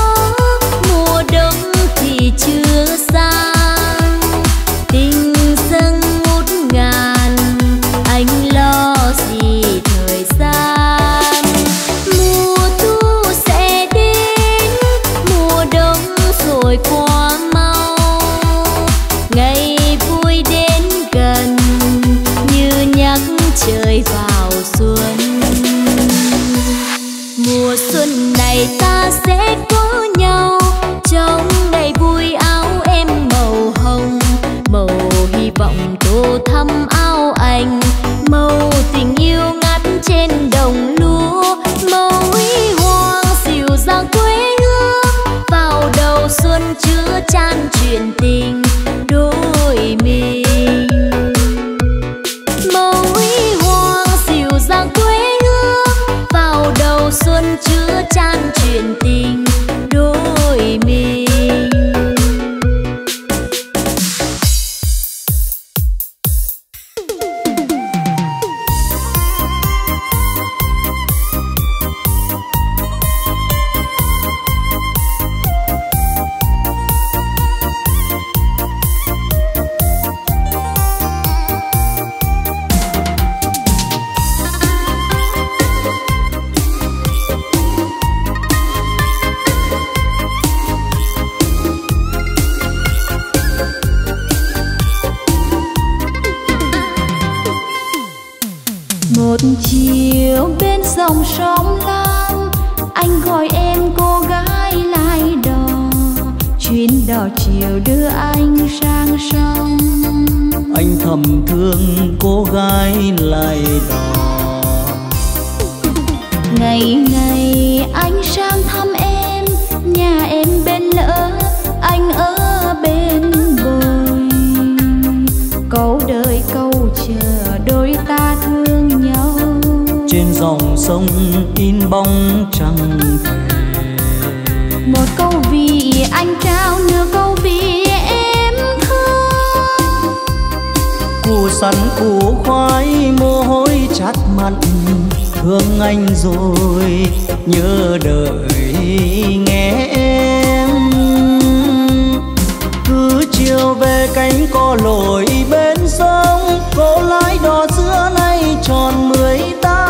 mùa đông thì chưa xa, tình dâng ngút ngàn anh lo gì thời gian. Quá mau ngày vui đến gần như nhắc trời vào xuân. Mùa xuân này ta sẽ có nhau trong ngày vui, áo em màu hồng màu hy vọng tô thắm áo anh, màu tình yêu ngắt trên đồng lúa, màu huy hoàng dịu dàng quê hương vào đầu xuân chứa chan chuyện tình đôi mình. Màu huy hoàng dịu dàng quê hương vào đầu xuân chứa chan chuyện tình đôi mình. Một chiều bên dòng sông Lam, anh gọi em cô gái lái đò. Chuyến đò chiều đưa anh sang sông. Anh thầm thương cô gái lái đò. Ngày ngày anh sang thăm em, nhà em bên lỡ, anh ở bên bồi. Câu đời câu chờ đôi ta thương nhau. Trên dòng sông in bóng trăng thề. Một câu vì anh trao nửa câu vì em thương. Củ sắn củ khoai mồ hôi chát mặn, thương anh rồi nhớ đời nghe em. Cứ chiều về cánh cò lội bên sông, cô lái đò giữa nay tròn mười tám.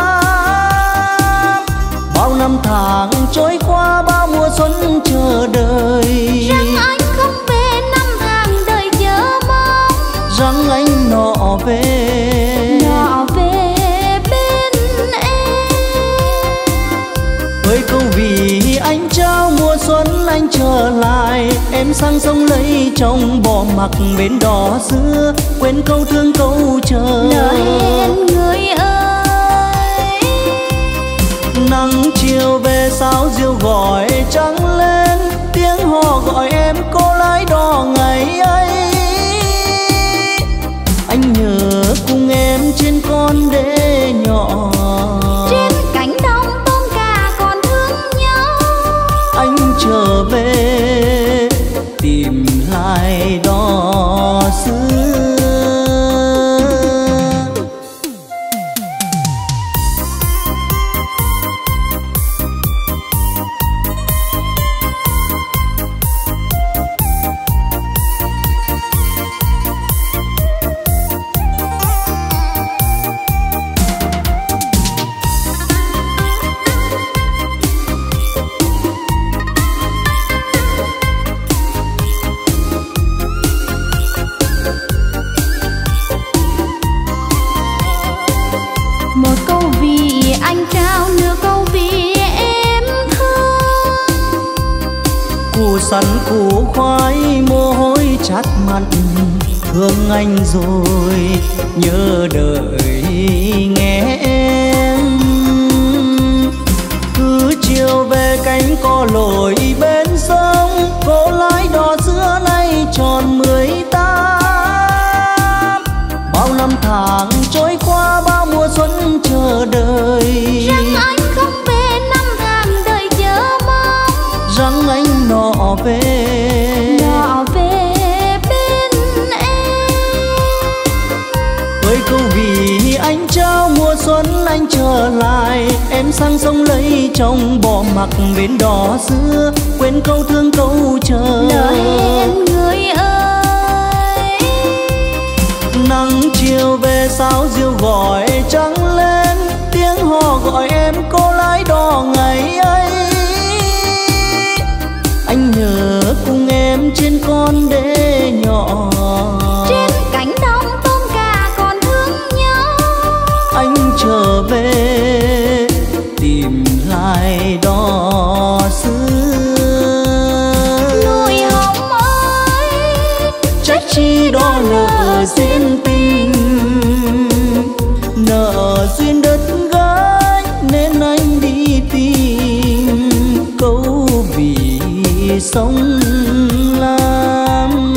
Bao năm tháng trôi qua, bao mùa xuân chờ đợi, rằng anh không về năm hàng đời nhớ mong, rằng anh nọ về nọ về bên em. Với câu vì anh trao mùa xuân anh trở lại, em sang sông lấy chồng bỏ mặc bến đò xưa, quên câu thương câu chờ. Nơi em người ơi, nắng chiều về sao diều gọi trắng lên, tiếng hò gọi em cô lái đò ngày ấy. Anh nhớ cùng em trên con đê nhỏ, trên cánh đồng tôm cà còn thương nhau. Anh trở về tìm lại đò xưa. Sắn củ khoai mồ hôi chát mặn, thương anh rồi nhớ đời nghe em. Cứ chiều về cánh cò lội bên sông, cô lái đò giữa nay tròn mười tám. Bao năm tháng trôi qua, bao mùa xuân chờ đợi, rằng anh không về năm hàng đời nhớ mong, rằng xuân anh trở lại, em sang sông lấy trong bỏ mặc bến đò xưa, quên câu thương câu chờ. Đời em người ơi, nắng chiều về sao diêu gọi trắng lên, tiếng hò gọi em cô lái đò ngày ấy. Anh nhớ cùng em trên con đê nhỏ, trở về tìm lại đò xưa. Nỗi hồng ơi, trách chi đó nợ duyên tình, nợ duyên đất gái nên anh đi tìm câu vì sông Lam.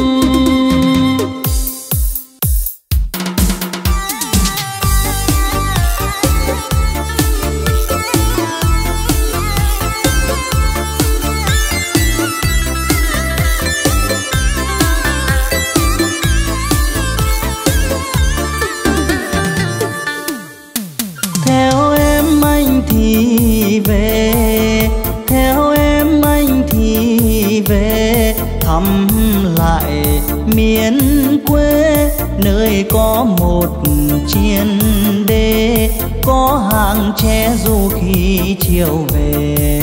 Thăm lại miền quê nơi có một chiên đê, có hàng tre du khi chiều về.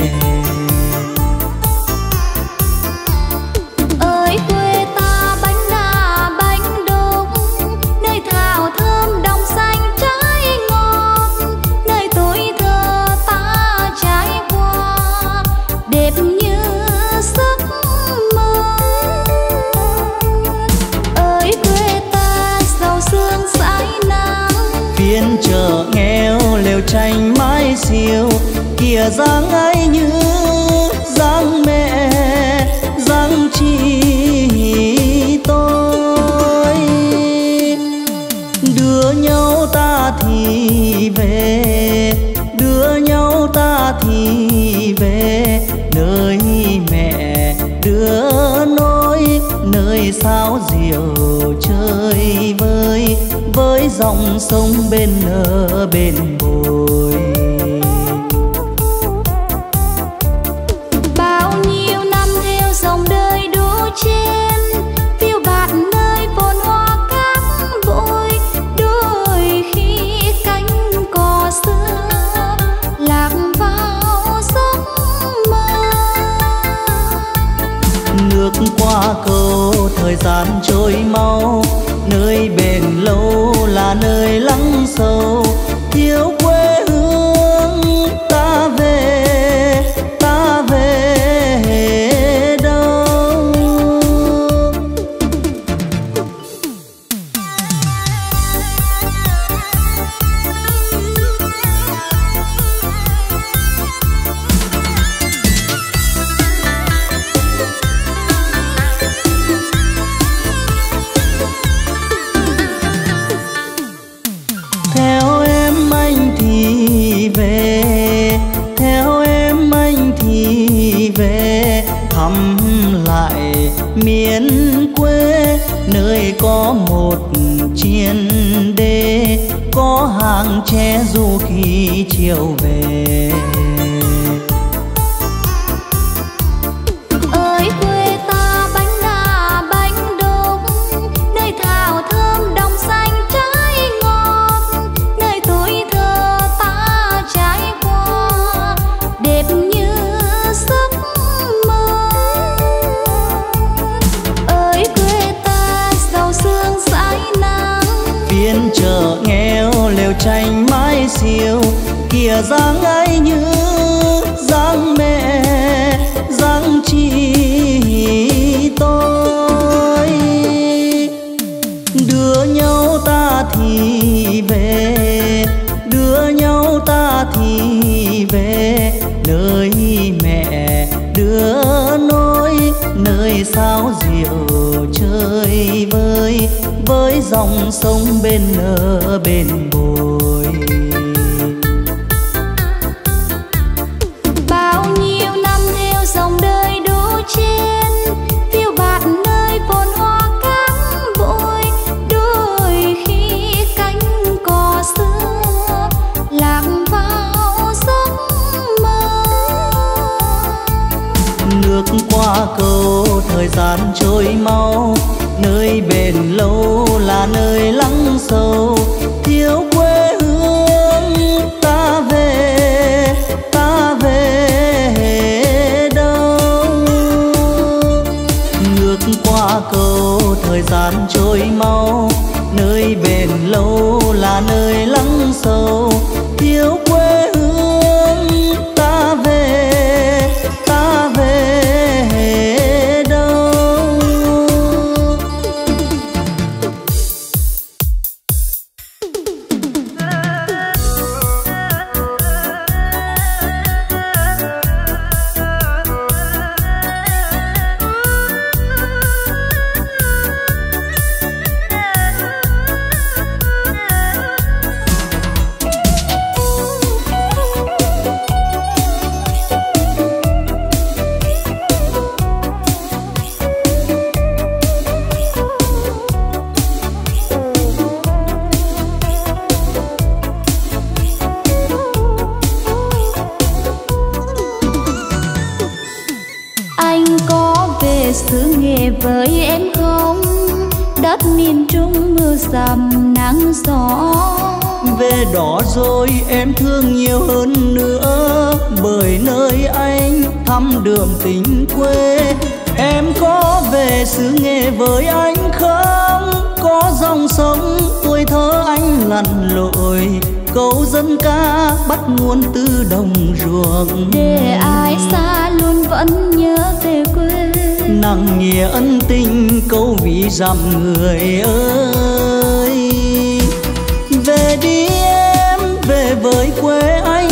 Ơi quê ta bánh đa bánh đông, nơi thảo thơm đồng xanh trái ngọt, nơi tuổi thơ ta trải qua đẹp như giấc chợ nghèo lều tranh mái xiêu. Kìa dáng ấy như dáng mẹ dáng chị tôi, đưa nhau ta thì về, đưa nhau ta thì về nơi mẹ đưa nối, nơi sáo diều chơi vơi với dòng sông bên nở bên bồi. Bao nhiêu năm theo dòng đời đỗ trên, phiêu bạt nơi vườn hoa cát bụi, đôi khi cánh cò xưa lạc vào giấc mơ. Nước qua cầu thời gian trôi mau, nơi bền lâu là nơi lắng sâu, thiếu quê hương ta về ta về đâu. Thăm lại miền quê nơi có một chiên đê, có hàng tre du khi chiều về. Ơi quê ta bánh đa bánh đông, nơi thảo thơm đồng xanh trái ngọt, nơi tuổi thơ ta trải qua đẹp như giấc mơ. Ơi quê ta giàu sương dãi nắng, phiên chợ nghèo lều tranh mái xiêu. Kìa dáng ấy như dáng mẹ dáng chị tôi, đưa nhau ta thì về, đưa nhau ta thì về nơi mẹ đưa nối, nơi sáo diều chơi vơi với dòng sông bên nở bên bồi. Bao nhiêu năm theo dòng đời đỗ trên, phiêu bạt nơi vườn hoa cát bụi, đôi khi cánh cò xưa câu thời gian trôi mau, nơi bền lâu là nơi lắng sâu. Thiếu quê hương ta về, ta về đâu? Ngược qua câu thời gian trôi mau, nơi bền lâu là nơi lắng sâu. Thiếu quê hương ta về, ta về đâu? Dầm nắng gió về đó rồi em thương nhiều hơn nữa, bởi nơi anh thăm đường tình quê. Em có về xứ Nghệ với anh không? Có dòng sông tuổi thơ anh lặn lội, câu dân ca bắt nguồn từ đồng ruộng. Để ai xa luôn vẫn nhớ về quê, nặng nghĩa ân tình câu ví dặm người ơi. Về đi em, về với quê anh,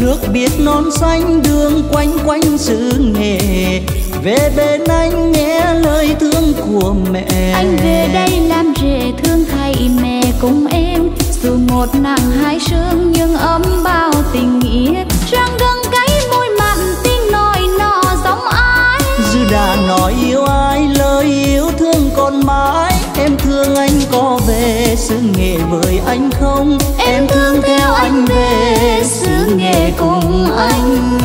nước biếc non xanh đường quanh quanh xứ Nghệ. Về bên anh nghe lời thương của mẹ. Anh về đây làm rể thương thay mẹ cùng em, dù một nàng hai sương nhưng ấm bao tình nghĩa. Răng găng cái môi mặn tiếng nói nọ giống ai, dù đã nói yêu ai lời yêu thương còn mãi. Em thương anh có về xứ Nghệ với anh không? Em, em thương, thương theo anh về xứ Nghệ cùng anh.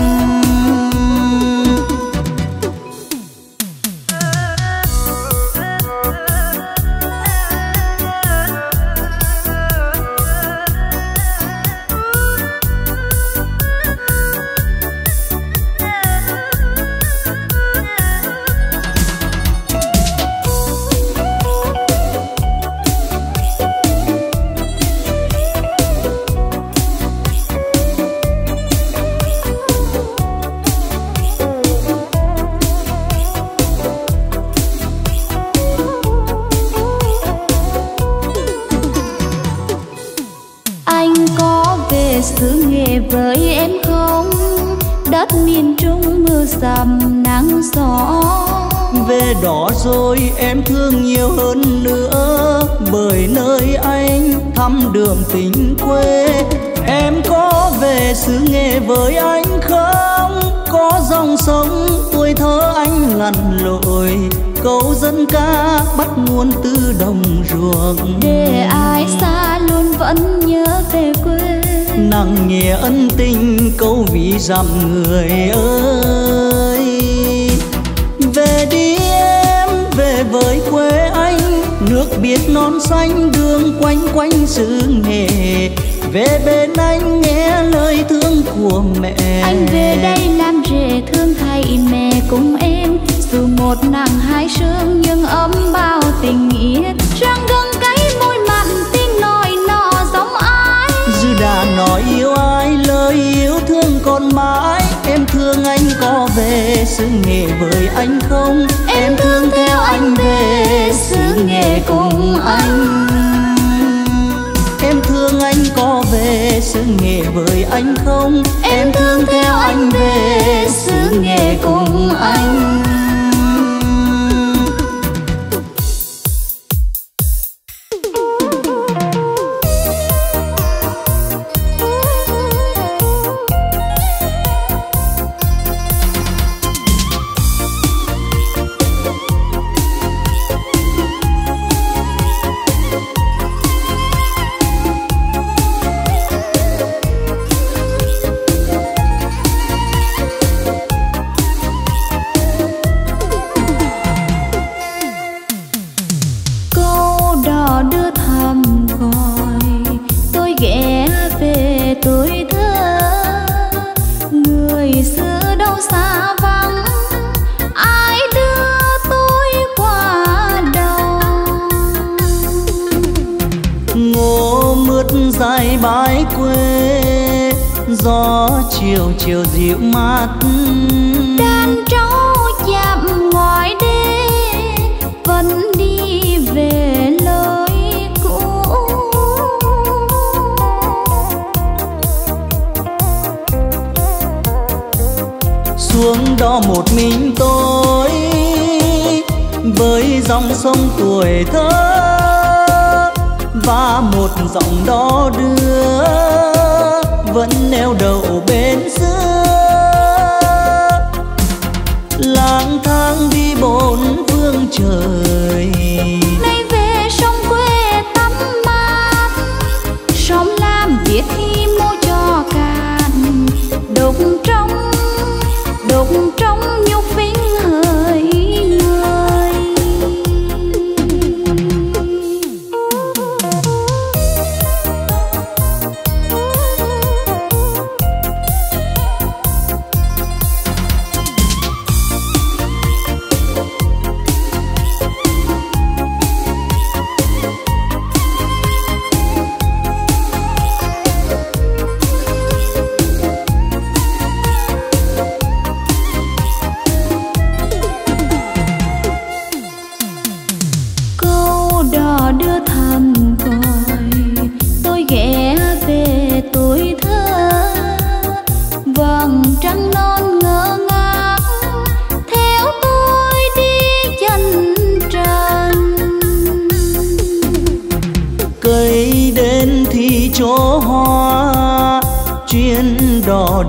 Dầm nắng gió về đó rồi em thương nhiều hơn nữa, bởi nơi anh thăm đường tình quê. Em có về xứ Nghệ với anh không? Có dòng sông tuổi thơ anh lặn lội, câu dân ca bắt nguồn từ đồng ruộng. Để ai xa luôn vẫn nhớ về quê, nặng nghĩa ân tình câu ví dặm người ơi. Về đi em, về với quê anh, nước biếc non xanh đường quanh quanh xứ Nghệ. Về bên anh nghe lời thương của mẹ. Anh về đây làm rể thương thay mẹ cùng em, dù một nàng hai sương nhưng ấm bao tình nghĩa. Răng găng cái môi mặn tiếng nói nọ giống ai, dù đã nói yêu ai lời yêu thương còn mãi. Em thương anh có về xứ Nghệ với anh không? Em, em thương theo anh về xứ Nghệ cùng anh. Em thương anh có về xứ Nghệ với anh không? Em, em thương theo anh về xứ Nghệ cùng anh. gió chiều chiều dịu mát, đàn trâu chạm ngoài đê vẫn đi về lối cũ. Xuống đó một mình tôi với dòng sông tuổi thơ và một giọng đó đưa vẫn neo đậu bên xưa. Lang thang đi bốn phương trời, nay về sông quê tắm mát, sông Lam Việt khi mua cho cạn đục trong đục trong nhục vĩnh hời người.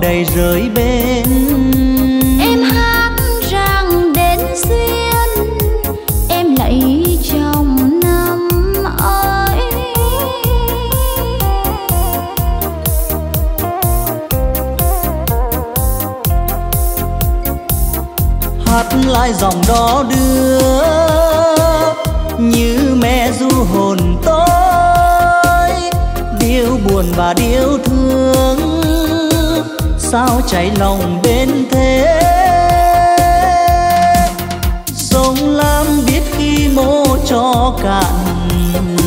Đầy rơi bên em hát rằng đến duyên em lấy chồng năm ấy. Hát lại dòng đó đưa như mẹ du hồn tôi, điêu buồn và điêu thương sao cháy lòng bên thế. Sông Lam biết khi mô cho cạn,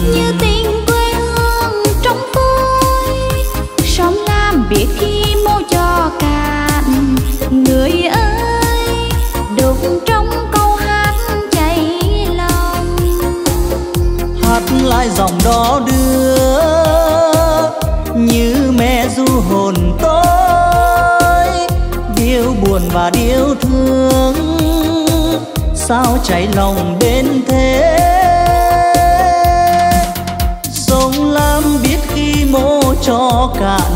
như tình quê hương trong tôi. Sông Lam biết khi mô cho cạn, người ơi đục trong câu hát cháy lòng. Hát lại dòng đó đưa như mẹ du hồn tôi, buồn và điêu thương sao cháy lòng đến thế. Sông Lam biết khi mô cho cạn,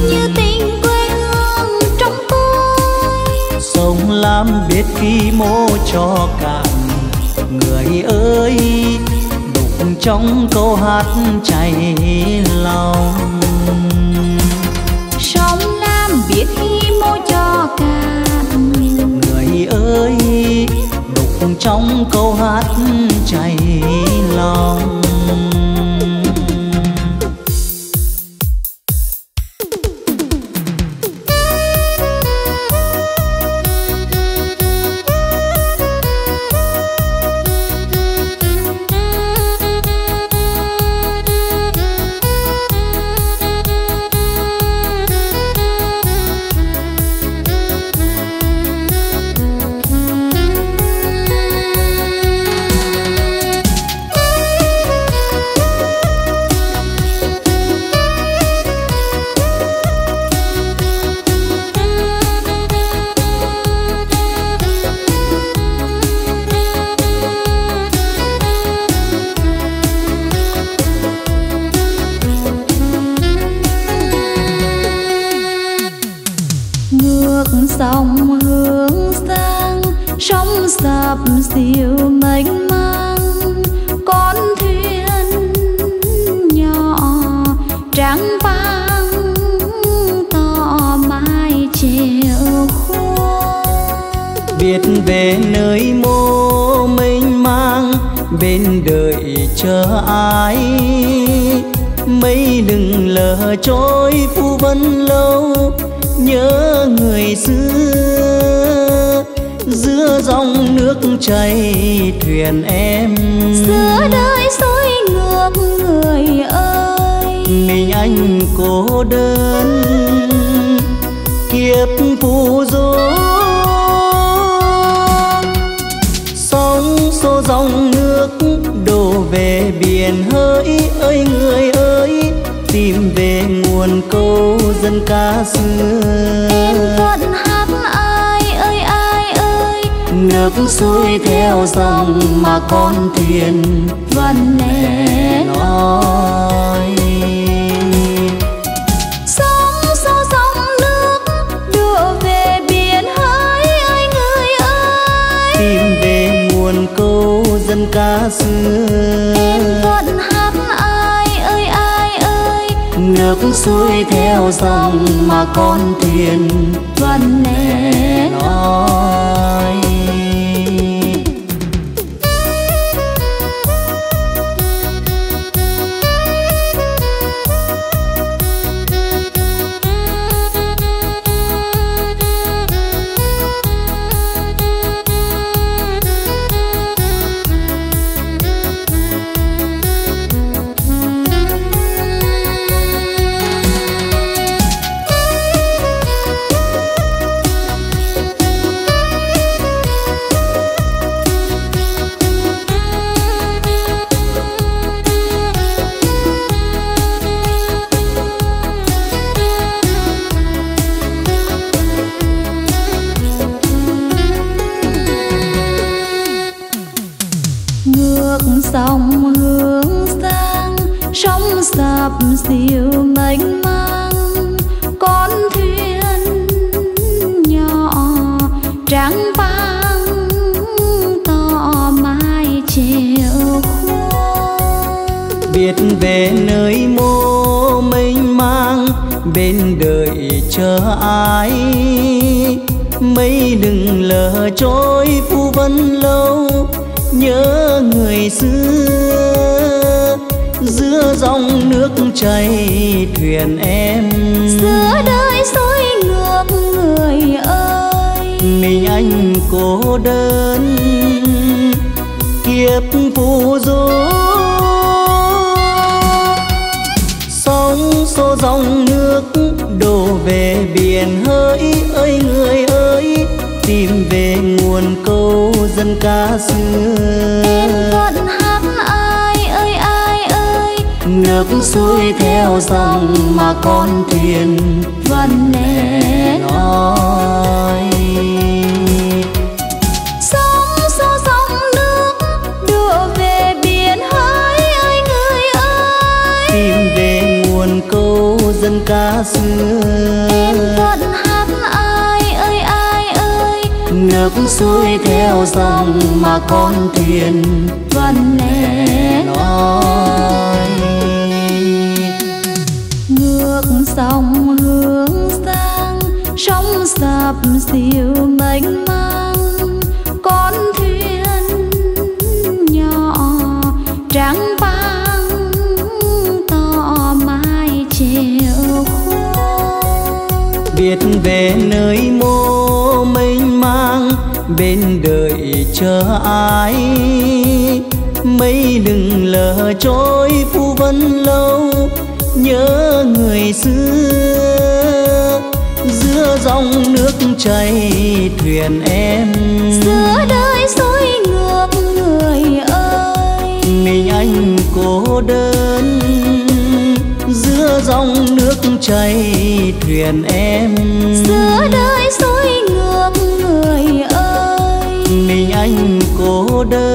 như tình quê hương trong tôi. Sông Lam biết khi mô cho cạn, người ơi đục trong câu hát cháy lòng. Sông Lam biết khi mô cho cạn, người ơi đục trong câu hát cháy lòng. Đơn gió. Sóng xô dòng nước đổ về biển hỡi ơi người ơi, tìm về nguồn câu dân ca xưa. Em còn hát ai ơi ai ơi, nước xuôi theo dòng mà con thuyền vẫn nghe nói. Dân ca xưa em còn hát ai ơi ai ơi, nước xuôi theo dòng mà con thuyền vẫn nghe nói. Về nơi mô mênh mang bên đời chờ ai, mấy đừng lờ trôi phu vân lâu nhớ người xưa. Giữa dòng nước chảy thuyền em, giữa đời dối ngược người ơi, mình anh cô đơn kiếp phù du. Số dòng nước đổ về biển hỡi ơi người ơi, tìm về nguồn câu dân ca xưa. Em còn hát ai ơi ai ơi, nước xuôi theo dòng mà con thuyền vẫn nghe nói. Dân ca xưa em còn hát ai ơi ai ơi, nước xuôi theo dòng mà con thuyền vẫn nghe nói. Ngược dòng hướng sang sóng sập dịu mênh mang, con thuyền nhỏ trắng băng tỏ mãi che. Biết về nơi mô mênh mang bên đời chờ ai, mấy đừng lờ trôi phu vân lâu nhớ người xưa. Giữa dòng nước chảy thuyền em, giữa đời dối ngược người ơi, mình anh cô đơn. Giữa dòng nước chảy thuyền em, giữa đời dối ngược người ơi, mình anh cô đơn.